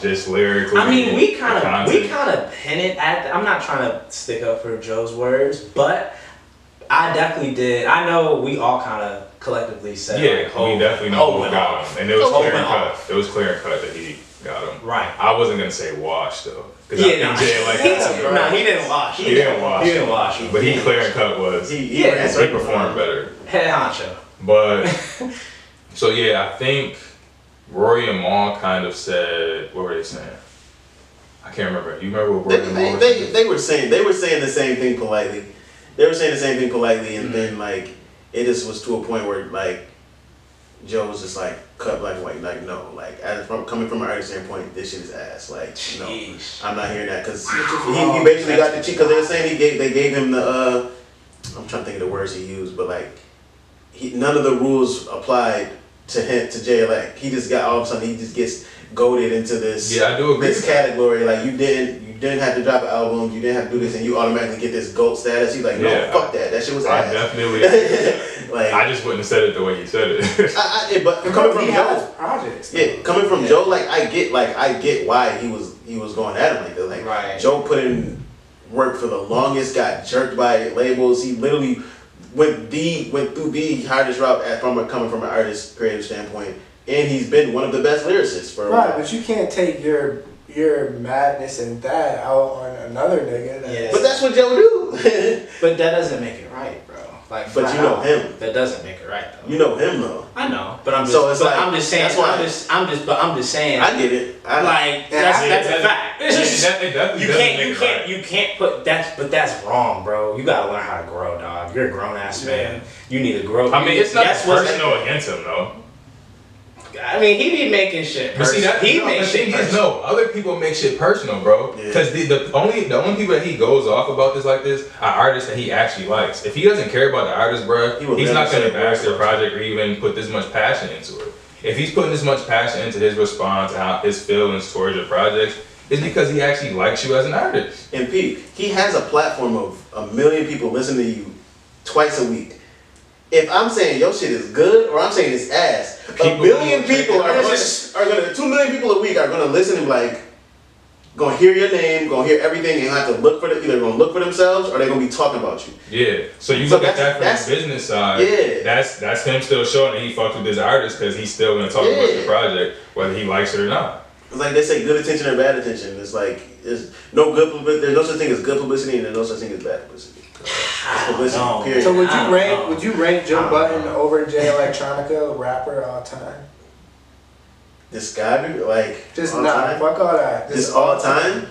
Just lyrically. I mean, we kind of hinted at that. I'm not trying to stick up for Joe's words, but I definitely did. I know we all kind of collectively said, yeah, like, we definitely know who got him. And it was clear and cut. It was clear and cut that he got him. Right. I wasn't going to say wash, though. Because I think Jay Electronica. Right. No, he didn't wash. He didn't wash. But he clear and cut was. He performed better. Head honcho. But, so yeah, I think Rory and Maul kind of said, what were they saying? I can't remember. You remember what Rory and Maul they were saying the same thing politely. They were saying the same thing politely, and then like it just was to a point where like Joe was just like cut black and white, like no, like as from coming from an artist standpoint, this shit is ass. Like no, I'm not hearing that because he basically got the cheek because they were saying they gave him the I'm trying to think of the words he used, but like none of the rules applied to Jay. Like he just got all of a sudden he just gets goaded into this this category. Like you didn't have to drop an album, you didn't have to do this, and you automatically get this GOAT status. He's like, no, fuck that. That shit was ass. I definitely like, I just wouldn't have said it the way he said it. But coming from Joe, projects, yeah, coming from Joe, like I get why he was going at him like that. Like Joe put in work for the longest, got jerked by labels. He literally went through the hardest route coming from an artist creative standpoint, and he's been one of the best lyricists for a while. Right, but you can't take your madness and that out on another nigga. But that's what Joe do. But that doesn't make it right, bro. Like, but you know him. That doesn't make it right, though. You know him, though. I know, but I'm just. So it's like, I'm just saying. That's why I'm just saying. I get it. That's a fact. You can't put that. But that's wrong, bro. You gotta learn how to grow, dog. You're a grown ass man. You need to grow. I mean, it's not personal against him, though. I mean, he be making shit personal. But see, other people make shit personal, bro. Because the only people that he goes off about this like this are artists that he actually likes. If he doesn't care about the artist, bro, he's not going to bash their project or even put this much passion into it. If he's putting this much passion into his response, how his feelings towards your projects, it's because he actually likes you as an artist. And Pete, he has a platform of 1 million people listening to you twice a week. If I'm saying your shit is good or I'm saying it's ass, 1 million people are gonna 2 million people a week are gonna listen and like gonna hear your name, gonna hear everything, and have to look for it. Either gonna look for themselves or they're gonna be talking about you. Yeah. So you look at that from the business side. Yeah. That's him still showing that he fucked with this artist because he's still gonna talk about the project whether he likes it or not. It's like they say, good attention or bad attention. It's like there's no good publicity. There's no such thing as good publicity, and there's no such thing as bad publicity. So would you rank Joe Budden over Jay Electronica, rapper all time? This guy, dude, like just all time? Fuck all that. Just all time.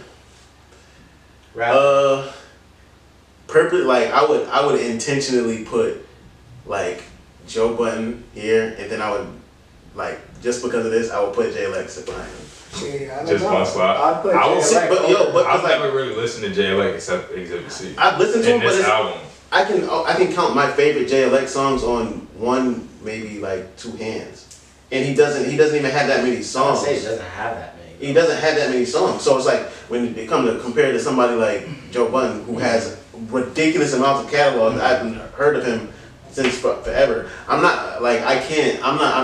Right. Purpose, like I would intentionally put like Joe Budden here, and then I would like just because of this I would put Jay Lex behind him. Gee, I don't know. One slot. I've never really listened to Jay Lex except Exhibit C. I've listened to him, but I can count my favorite Jay Lex songs on one, maybe like two hands. And he doesn't even have that many songs. He doesn't have that many. He doesn't have that many songs. So it's like when they come to compare to somebody like Joe Budden who has ridiculous amounts of catalog. I've heard of him since forever. I've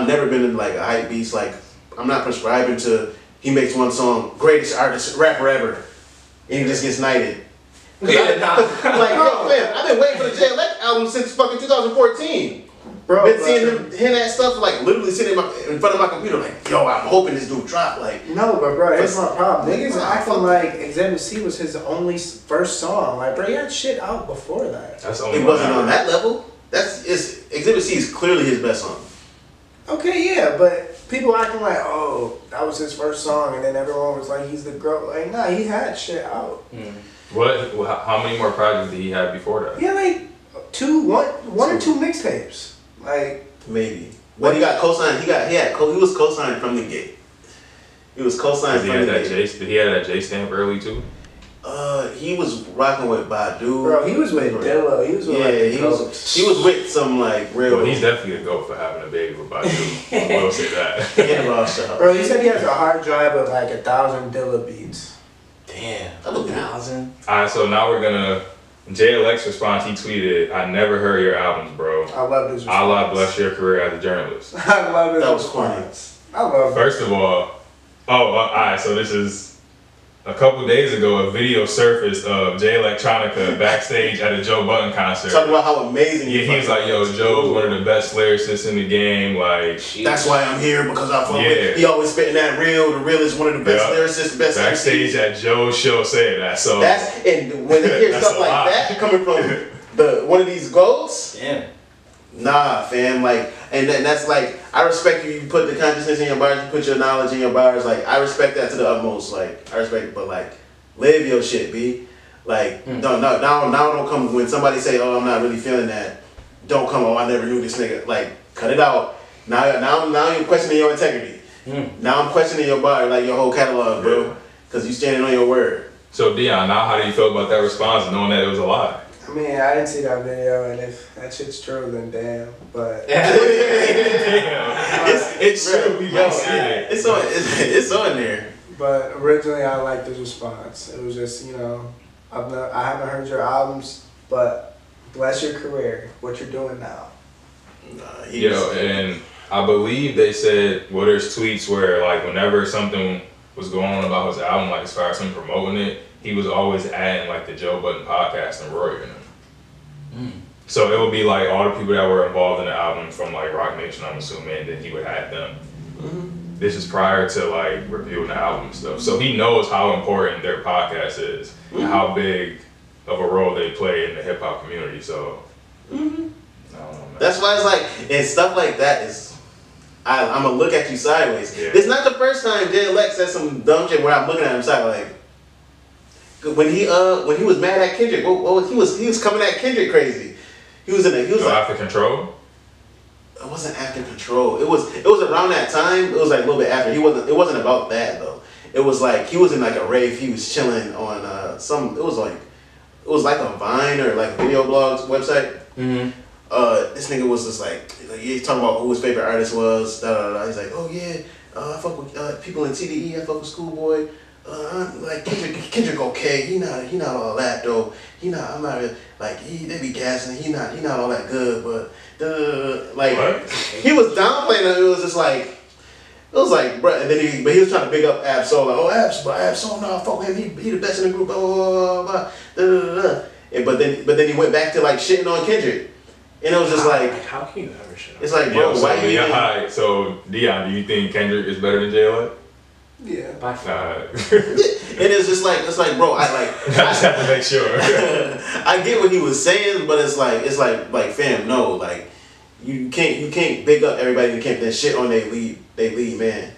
never been in like a hype beast. Like I'm not prescribing to. He makes one song, greatest artist, rapper ever, and he just gets knighted. I've been waiting for the Jay Electronica album since fucking 2014. Bro, been seeing him that stuff, like literally sitting in front of my computer, like, yo, I'm hoping this dude drop. Like, no, but bro, that's my problem. Niggas acting like Exhibit C was his only first song. Like, bro, he had shit out before that. It wasn't on that level. Exhibit C is clearly his best song. Okay, yeah, but people acting like, oh, that was his first song, and then everyone was like, he's the girl. Like, nah, he had shit out. What? How many more projects did he have before that? Yeah, like one or two mixtapes. Like maybe. But he got co-signed. He was co-signed from the gate. He was co-signed from the gate. Did he have that J stamp early too? He was rocking with Badu. Bro, he was with Dilla. He was with he was with some like real. Well, he's definitely a goat for having a baby with Badu. I will say that. He lost her. Bro, he said he has a hard drive of like 1,000 Dilla beats. Damn, 1,000. All right, so now we're gonna. Jay Electronica response, he tweeted, "I never heard your albums, bro. I love this response. Allah bless your career as a journalist." I love this response. I love it. First of all, alright, so this is a couple days ago, a video surfaced of Jay Electronica backstage at a Joe Budden concert. Talking about how amazing he was. Yeah, he was like, yo, Joe's one of the best lyricists in the game. Like, that's why I'm here, because I fuck with. He always spitting that real. The real is one of the best lyricists, best backstage MC. At Joe's show saying that. So that's, and when they hear stuff like that coming from the one of these goats, nah, fam, like, and that's like, I respect you. You put the consciousness in your bars, you put your knowledge in your bars. Like, I respect that to the utmost. Like, I respect it, but like, live your shit, B. Like, don't come when somebody say, oh, I'm not really feeling that. Don't come, oh, I never knew this nigga. Like, cut it out. Now you're questioning your integrity. Now I'm questioning your bar, like your whole catalog, bro, because you standing on your word. So Dion, now how do you feel about that response, knowing that it was a lie? I mean, I didn't see that video, and if that shit's true, then damn. But it's true. We don't see it. It's on there. But originally, I liked his response. It was just, you know, I haven't heard your albums, but bless your career, what you're doing now. You know, and I believe they said, well, there's tweets where like whenever something was going on about his album, like as far as him promoting it, he was always adding like the Joe Budden podcast and Rory in them. So it would be like all the people that were involved in the album from like Rock Nation, I'm assuming, and then he would add them. This is prior to like reviewing the album and stuff. So he knows how important their podcast is and how big of a role they play in the hip hop community. So I don't know, man. That's why it's like, and stuff like that is, I'm gonna look at you sideways. It's not the first time Jay Lex said some dumb shit where I'm looking at him sideways. Like, when he was mad at Kendrick, he was coming at Kendrick crazy. He was After Control. It wasn't After Control. It was around that time. It was like a little bit after. It wasn't about that though. It was like he was in like a rave. He was chilling on some. It was like a Vine or like video blogs website. This nigga was just like he's talking about who his favorite artist was. He's like, oh yeah, I fuck with people in TDE. I fuck with Schoolboy. Like Kendrick, okay, he not all that though. They be gassing. He not all that good, but he was downplaying it. It was just like, it was like, bruh, and then he was trying to big up Absol, like, oh Absol, no, fuck him, he the best in the group, but then he went back to like shitting on Kendrick, and it was just like, how can you ever shit on? It's like, bro, why you even? So Dion, do you think Kendrick is better than Jay Electronica? Yeah, by far. It is just like, it's like, bro, I just have to make sure. I get what he was saying, but it's like fam, no, like you can't big up everybody who can't shit on they lead man.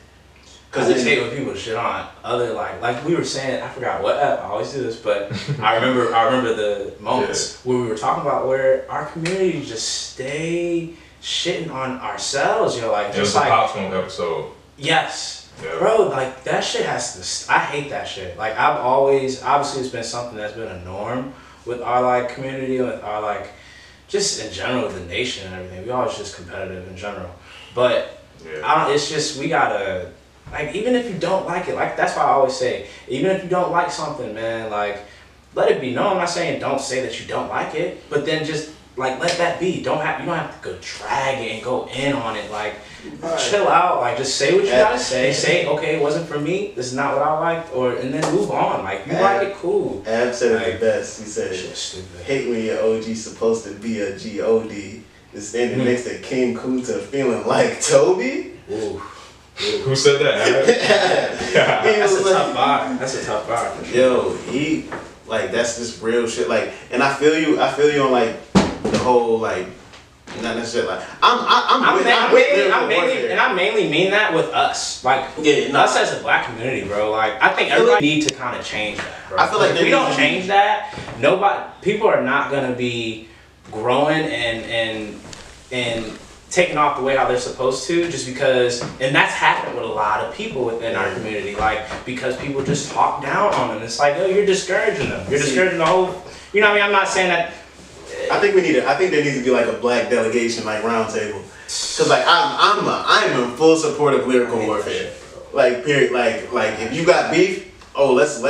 Cause I just hate when people shit on other like we were saying. I forgot what app. I always do this, but I remember the moments where we were talking about where our community just stay shitting on ourselves. You know, like just like Pop's one episode. Yes. Yeah. Bro, like that shit has to. I hate that shit. Like I've always, obviously, it's been something that's been a norm with our like community, with our like, just in general, the nation and everything. We always just competitive in general. But it's just we gotta like, even if you don't like it, like that's why I always say, even if you don't like something, man, like let it be known. I'm not saying don't say that you don't like it, but then just like let that be. You don't have to go drag it and go in on it. Like chill out, like just say what you gotta say. Say, okay, it wasn't for me, this is not what I liked, and then move on. Like you like it, cool. Ab said it the best. He said, hate when your OG supposed to be a G-O-D is standing next to King Kunta feeling like Toby? Ooh. Who said that? That's a tough bar for sure. Yo, that's just real shit. Like, and I feel you on like the whole like, not necessarily like I mainly mean that with us, like us as a black community, bro. Like I think everybody need to kind of change that, bro. I feel like if we don't change that, people are not gonna be growing and taken off the way how they're supposed to, just because, and that's happened with a lot of people within our community, like, because people just talk down on them. It's like, oh, you're discouraging them. You're discouraging the whole, you know what I mean? I'm not saying that. I think we need to, I think there needs to be like a black delegation, like roundtable. Cause like, I'm in full support of lyrical warfare. Like, period, like if you got beef, oh, let's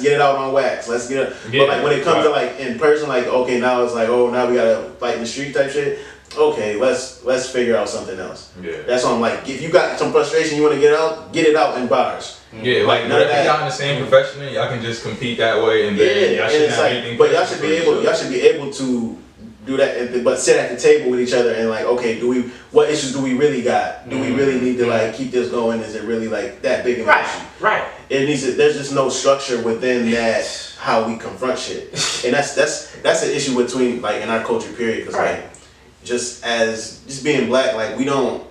get it out on wax. Let's get it. But like when it comes to like in person, like, okay, now it's like, oh, now we gotta fight in the street type shit. Okay, let's figure out something else. Yeah. That's on like if you got some frustration you want to get it out in bars. Yeah, like none of that. Y'all in the same profession, y'all can just compete that way and then y'all shouldn't have anything. But y'all should be able to do that, but sit at the table with each other and like, okay, do we, what issues do we really got? Do we really need to like keep this going? Is it really like that big of an issue? Right. It needs to, there's just no structure within that how we confront shit. And that's an issue between like in our culture period, cuz like just being black, like we don't,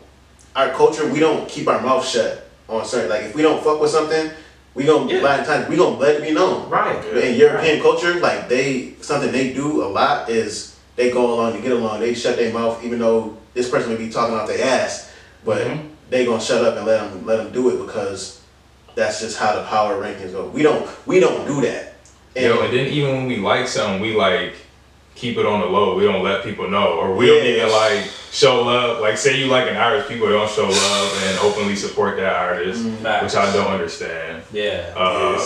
our culture, we don't keep our mouth shut on certain, like if we don't fuck with something, we gonna a lot of times we gonna let it be known. Right. In European culture, like they, something they do a lot is they go along to get along. They shut their mouth even though this person may be talking off their ass, but they gonna shut up and let them do it because that's just how the power rankings go. We don't do that. And, yo, and then even when we like something, we like keep it on the low. We don't let people know, or we don't even like show love. Like say you like an artist, people don't show love and openly support that artist, which I don't understand. Yeah.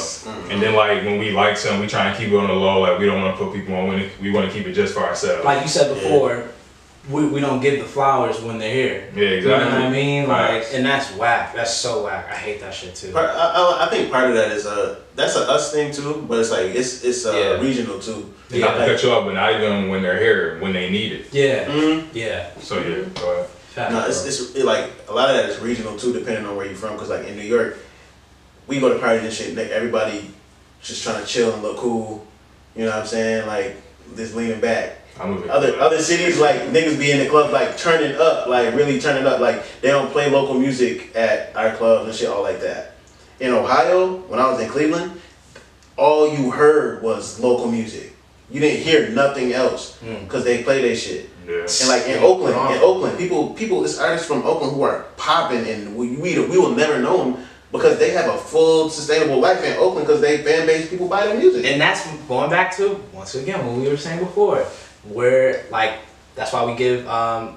And then like when we like something, we try and keep it on the low. Like we don't want to put people on. We want to keep it just for ourselves. Like you said before, we don't give the flowers when they're here. Yeah, exactly. You know what I mean? Like, and that's whack. That's so whack. I hate that shit too. I think part of that is that's a us thing too, but it's like it's regional too. They got to cut you off, but not even when they're here, when they need it. Yeah. Yeah. So go ahead. No, it's like a lot of that is regional too, depending on where you're from. Cause like in New York, we go to parties and shit, and like everybody just trying to chill and look cool. You know what I'm saying? Like just leaning back. Other cities, like niggas be in the club, like turning up, like really turning up. Like they don't play local music at our clubs and shit, all like that. In Ohio, when I was in Cleveland, all you heard was local music. You didn't hear nothing else because they play their shit. Yeah. And like in Oakland, people, it's artists from Oakland who are popping, and we will never know them because they have a full sustainable life in Oakland because they fan base, people buy their music. And that's going back to once again what we were saying before, where like that's why we give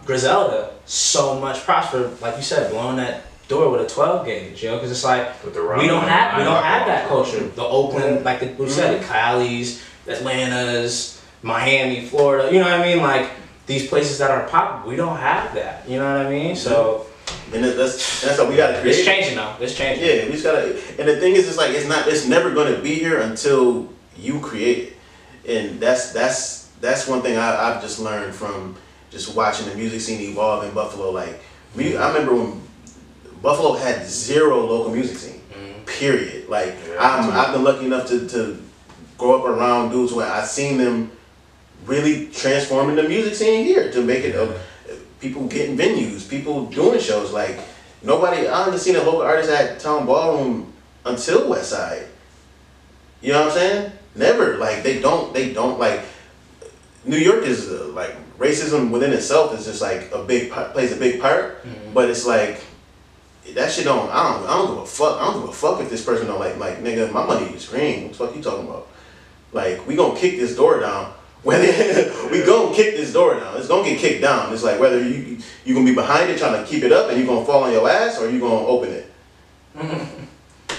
Griselda so much props for, like you said, blowing that door with a 12 gauge, yo, because it's like we don't have that culture. The Oakland, like we said, the Cali's, Atlanta's, Miami, Florida, you know what I mean? Like these places that are pop, we don't have that. You know what I mean? So and that's how we gotta create. It's changing now. It's changing. Yeah, we just gotta. And the thing is, it's like it's never gonna be here until you create it. And that's one thing I've just learned from just watching the music scene evolve in Buffalo. Like I remember when Buffalo had zero local music scene. Period. Like I've been lucky enough to grow up around dudes where I seen them really transforming the music scene here to make it up. People getting venues, people doing shows. Like nobody, I haven't seen a local artist at Town Ballroom until Westside. You know what I'm saying? Never. Like they don't like. New York is like racism within itself is just like a big part, plays a big part, but it's like. That shit don't. I don't give a fuck. I don't give a fuck if this person don't like. Like nigga, my money is green. What the fuck you talking about? Like we gonna kick this door down. We gonna kick this door down. It's gonna get kicked down. It's like whether you gonna be behind it trying to keep it up and you gonna fall on your ass, or you gonna open it.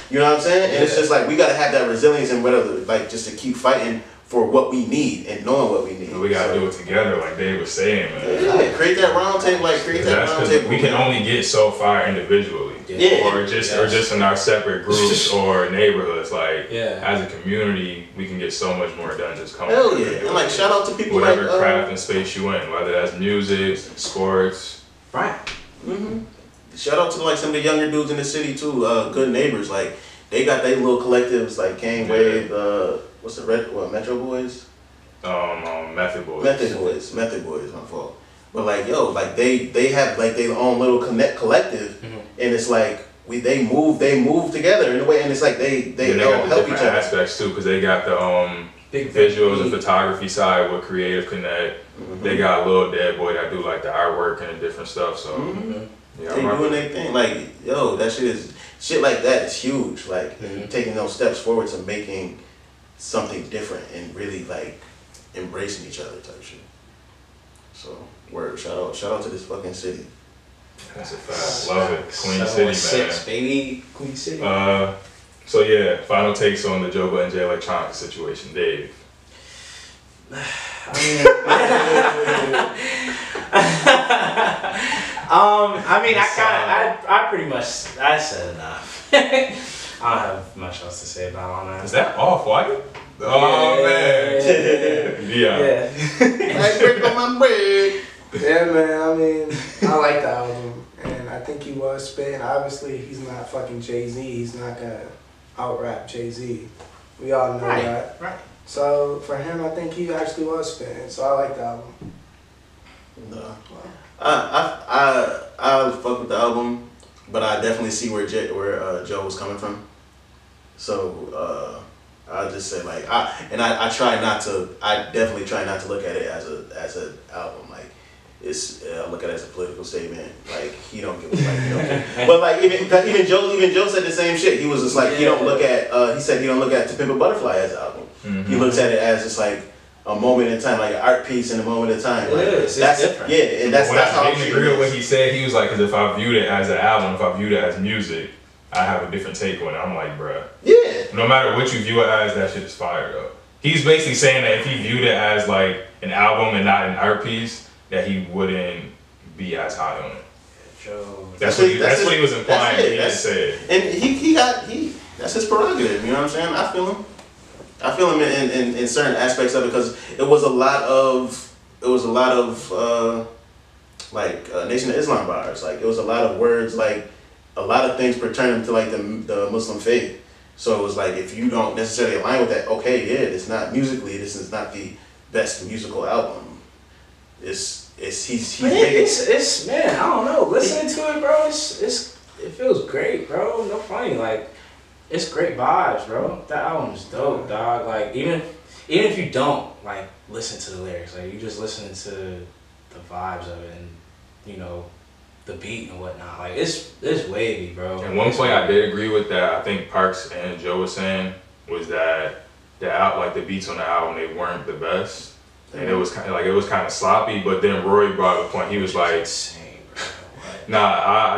You know what I'm saying? And it's just like we gotta have that resilience and whatever, like just to keep fighting for what we need and knowing what we need. We gotta do it together, like Dave was saying, man. Yeah, create that round table, like create that round table. We can only get so far individually. Yeah. Or just in our separate groups or neighborhoods. Like as a community, we can get so much more done just coming. Hell yeah. And like shout out to people. Whatever like, craft and space you in, whether that's music, sports. Right. Shout out to like some of the younger dudes in the city too, Good Neighbors. Like they got their little collectives like Kane Wave, what's the Metro Boys? Method Boys. Method Boys, my fault. But like, yo, like they have like their own little collective, and it's like they move together in a way, and it's like they all help each other. Aspects too, because they got the big visuals and photography side with Creative Connect. Mm-hmm. They got a little Dead Boy that do like the artwork and different stuff. So mm-hmm. yeah, they doing their thing. Like yo, that shit is shit like that is huge. Like mm-hmm. taking those steps forward to making something different and really like embracing each other type shit. So word, shout out to this fucking city. That's a fact. Love it. Queen City, man. Six, baby. Queen City. So yeah, final takes on the Joe Budden, Jay Electronica situation, Dave. I pretty much, I said enough. I don't have much else to say about all that. Is that off, White? Oh yeah, man. Yeah. I break on my bread. Yeah, man, I mean, I like the album, and I think he was spitting. Obviously, he's not fucking Jay-Z. He's not gonna out-rap Jay-Z. We all know that. Right. So, for him, I think he actually was spitting, so I like the album. No. I fuck with the album, but I definitely see where Joe was coming from. So, I just say, like, I definitely try not to look at it as an album, like. I look at it as a political statement. Like he don't give a fuck. But like even Joe said the same shit. He was just like he don't look at. He said he don't look at "To Pimp a Butterfly" as an album. Mm-hmm. He looks at it as just like a moment in time, like an art piece in a moment in time. Like, that's different. Yeah, and that's how I agree with what he said. He was like, because if I viewed it as an album, if I viewed it as music, I have a different take on it. I'm like, bruh. Yeah. No matter what you view it as, that shit is fire though. He's basically saying that if he viewed it as like an album and not an art piece, that he wouldn't be as high on it. Joe. That's what he was implying. He just said. And he that's his prerogative. You know what I'm saying? I feel him in certain aspects of it because it was a lot of Nation of Islam bars. Like it was a lot of words. Like a lot of things pertaining to like the Muslim faith. So it was like if you don't necessarily align with that, okay, yeah, it's not musically. This is not the best musical album. I don't know. Listening to it, bro, it feels great, bro. No funny, like it's great vibes, bro. That album's dope, dog. Like even if you don't like listen to the lyrics, like you just listen to the vibes of it and you know the beat and whatnot. Like it's wavy, bro. And one point I did agree with that. I think Parks and Joe was saying was that the beats on the album they weren't the best. And it was kind of sloppy, but then Rory brought a point. He was like, insane, "Nah,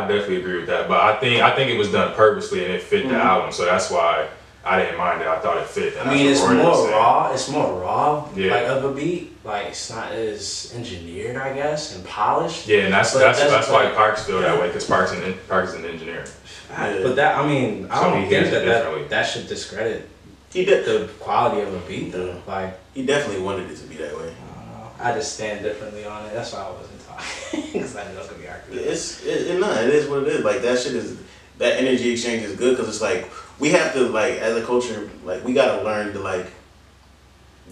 I definitely agree with that." But I think it was done purposely and it fit the album, so that's why I didn't mind it. I thought it fit. I mean, it's more raw, like of a beat. Like it's not as engineered, I guess, and polished. Yeah, and that's why Parks feel that way because Parks is an engineer. But that I don't think that should discredit. He did the quality of a beat though. Like he definitely wanted it to be that way. I just stand differently on it. That's why I wasn't talking because I knew it was gonna be awkward. It is what it is. Like that shit is that energy exchange is good because it's like we have to like as a culture like we gotta learn to like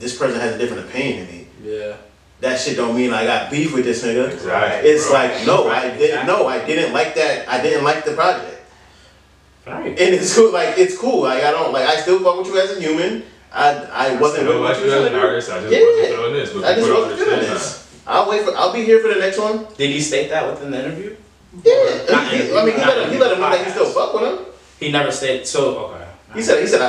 this person has a different opinion than me. Yeah. That shit don't mean I got beef with this nigga. Exactly, it's bro. Like no, right. I didn't. Exactly. No, I didn't like that. I didn't like the project. Right. And it's cool, like it's cool. Like I don't like I still fuck with you as a human. I wasn't doing what you as an artist. I just wasn't doing this. But I just wasn't doing this. I'll be here for the next one. Did he state that within the interview? Yeah. He let him know that he still fuck with him. He never said so. Okay. He said I still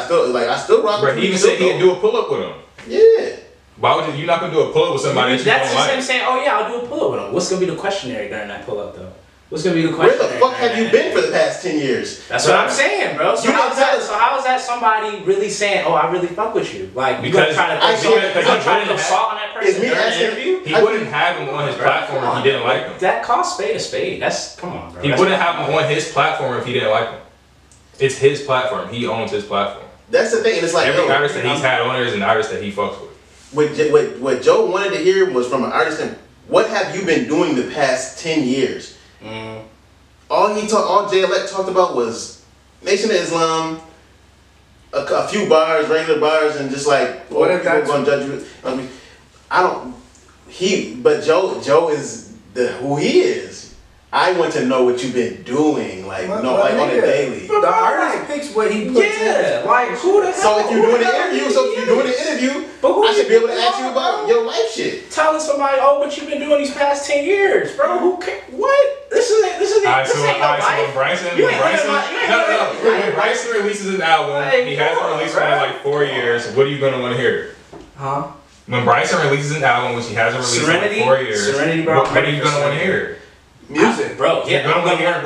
rock with him. He even said he'd do a pull up with him. Yeah. Why would you not gonna do a pull up with somebody? That's the same saying. Oh yeah, I'll do a pull up with him. What's gonna be the questionnaire during that pull up though? What's gonna be the question? Where the fuck have you been for the past 10 years? That's what I'm saying, bro. So how is that somebody really saying, "Oh, I really fuck with you"? Like because I'm trying to assault on that person. Is me asking? He wouldn't have him on his platform if he didn't like him. That calls spade a spade. That's come on, bro. He wouldn't have him on his platform if he didn't like him. It's his platform. He owns his platform. That's the thing. It's like every artist that he's had on there is an artist that he fucks with. What Joe wanted to hear was from an artist. What have you been doing the past 10 years? Mm. All Jay Elect talked about was Nation of Islam, a few bars, regular bars, and just like what if people gonna judge you? I mean, I don't. But Joe is who he is. I want to know what you've been doing, like, on a daily. The artist picks what he puts in. Like, who the hell? So if you're doing an interview, but who I should be able to ask you about your life shit. Telling somebody, oh, what you've been doing these past 10 years, bro? Who? What? This ain't no life. When Bryson releases an album, he hasn't released one in like 4 years. What are you gonna want to hear? Huh? When Bryson releases an album, which he hasn't released in like 4 years, what are you gonna want to hear? Music, bro. Yeah, I'm gonna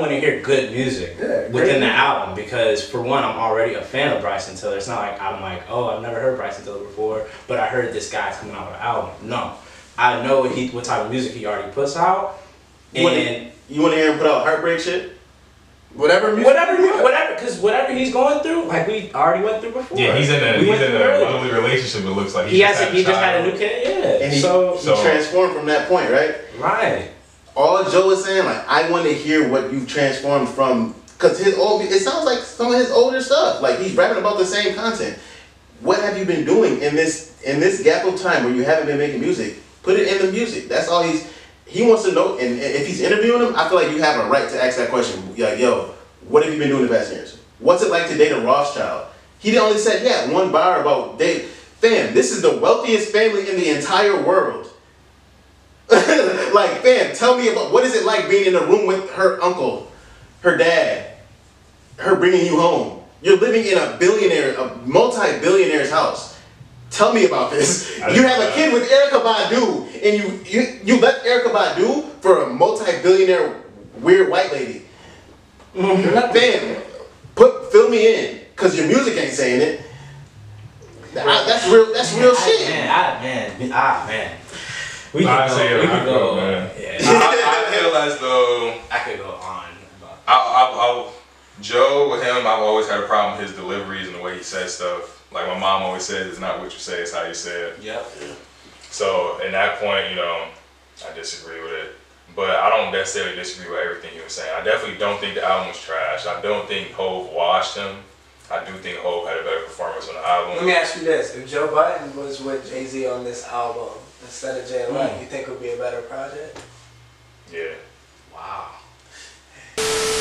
want to hear good music within the album, because for one, I'm already a fan of Bryson Tiller. It's not like I'm like, oh, I've never heard Bryson Tiller before, but I heard this guy's coming out with an album. No, I know what type of music he already puts out. And you want to hear him put out heartbreak shit, whatever, because whatever he's going through, like we already went through before. Yeah, he's in a lovely relationship. It looks like he just had a new kid. Yeah, and he transformed from that point, right? Right. All Joe is saying, like, I want to hear what you've transformed from, because his old, it sounds like some of his older stuff. Like he's rapping about the same content. What have you been doing in this gap of time where you haven't been making music? Put it in the music. That's all he's. He wants to know, and if he's interviewing him, I feel like you have a right to ask that question. Like, yo, what have you been doing the past years? What's it like to date a Rothschild? He only said, yeah, one bar about date. Fam, this is the wealthiest family in the entire world. Like, fam, tell me about, what is it like being in a room with her uncle, her dad, her bringing you home? You're living in a multi-billionaire's house. Tell me about this. You have a kid with Erykah Badu, and you left Erykah Badu for a multi-billionaire weird white lady. You're not banned. Fill me in, cause your music ain't saying it. That's real shit. Man. We could go. Yeah. I realize though, I could go on. Joe, with him, I've always had a problem with his deliveries and the way he says stuff. Like my mom always said, it's not what you say, it's how you say it. Yep. Yeah. So at that point, you know, I disagree with it. But I don't necessarily disagree with everything you were saying. I definitely don't think the album was trash. I don't think Hov washed him. I do think Hov had a better performance on the album. Let me ask you this. If Joe Budden was with Jay-Z on this album instead of Jay Electronica, you think it would be a better project? Yeah. Wow.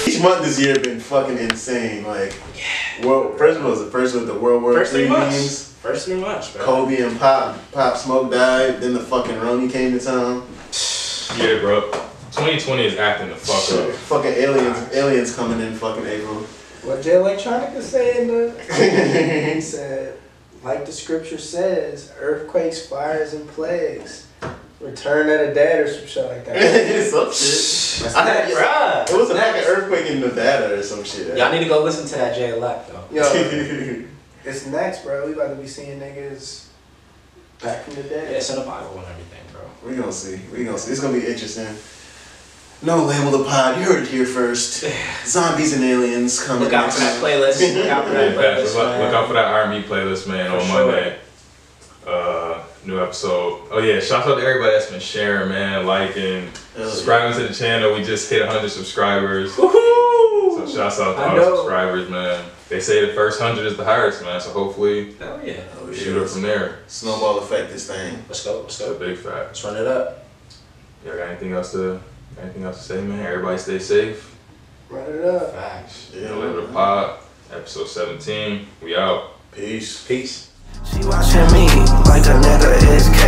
Each month this year been fucking insane. Like, well, first of all, it was the first with the World War III memes. First 3 months, bro. Kobe and Pop Smoke died. Then the fucking Roni came to town. Yeah, bro. 2020 is acting the fuck up. Fucking aliens coming in fucking April. What Jay Electronica said in the he said, like the scripture says, earthquakes, fires, and plagues. Return of the Dead or some shit like that. Some shit. It was like an earthquake in Nevada or some shit. Y'all need to go listen to that Jay Electronica though. Yo, it's next, bro. We about to be seeing niggas back from the dead. Yeah, it's in the Bible and everything, bro. We gonna see. We gonna see. It's gonna be interesting. No label the pod. You heard it here first. Zombies and aliens coming. Look out for that playlist. Look out for that R&B playlist, man. For on sure. Monday. New episode. Oh yeah, shout out to everybody that's been sharing, man, liking, subscribing to the channel. We just hit 100 subscribers. Woo-hoo! So shout out to all the subscribers, man. They say the first 100 is the highest, man. So hopefully, shoot up from there. Snowball effect, this thing. Let's go. Big fact. Let's run it up. Y'all got anything else to say, man? Everybody stay safe. Run it up. Facts. Yeah, Live the Pod, episode 17. We out. Peace. She watching me like a nigga is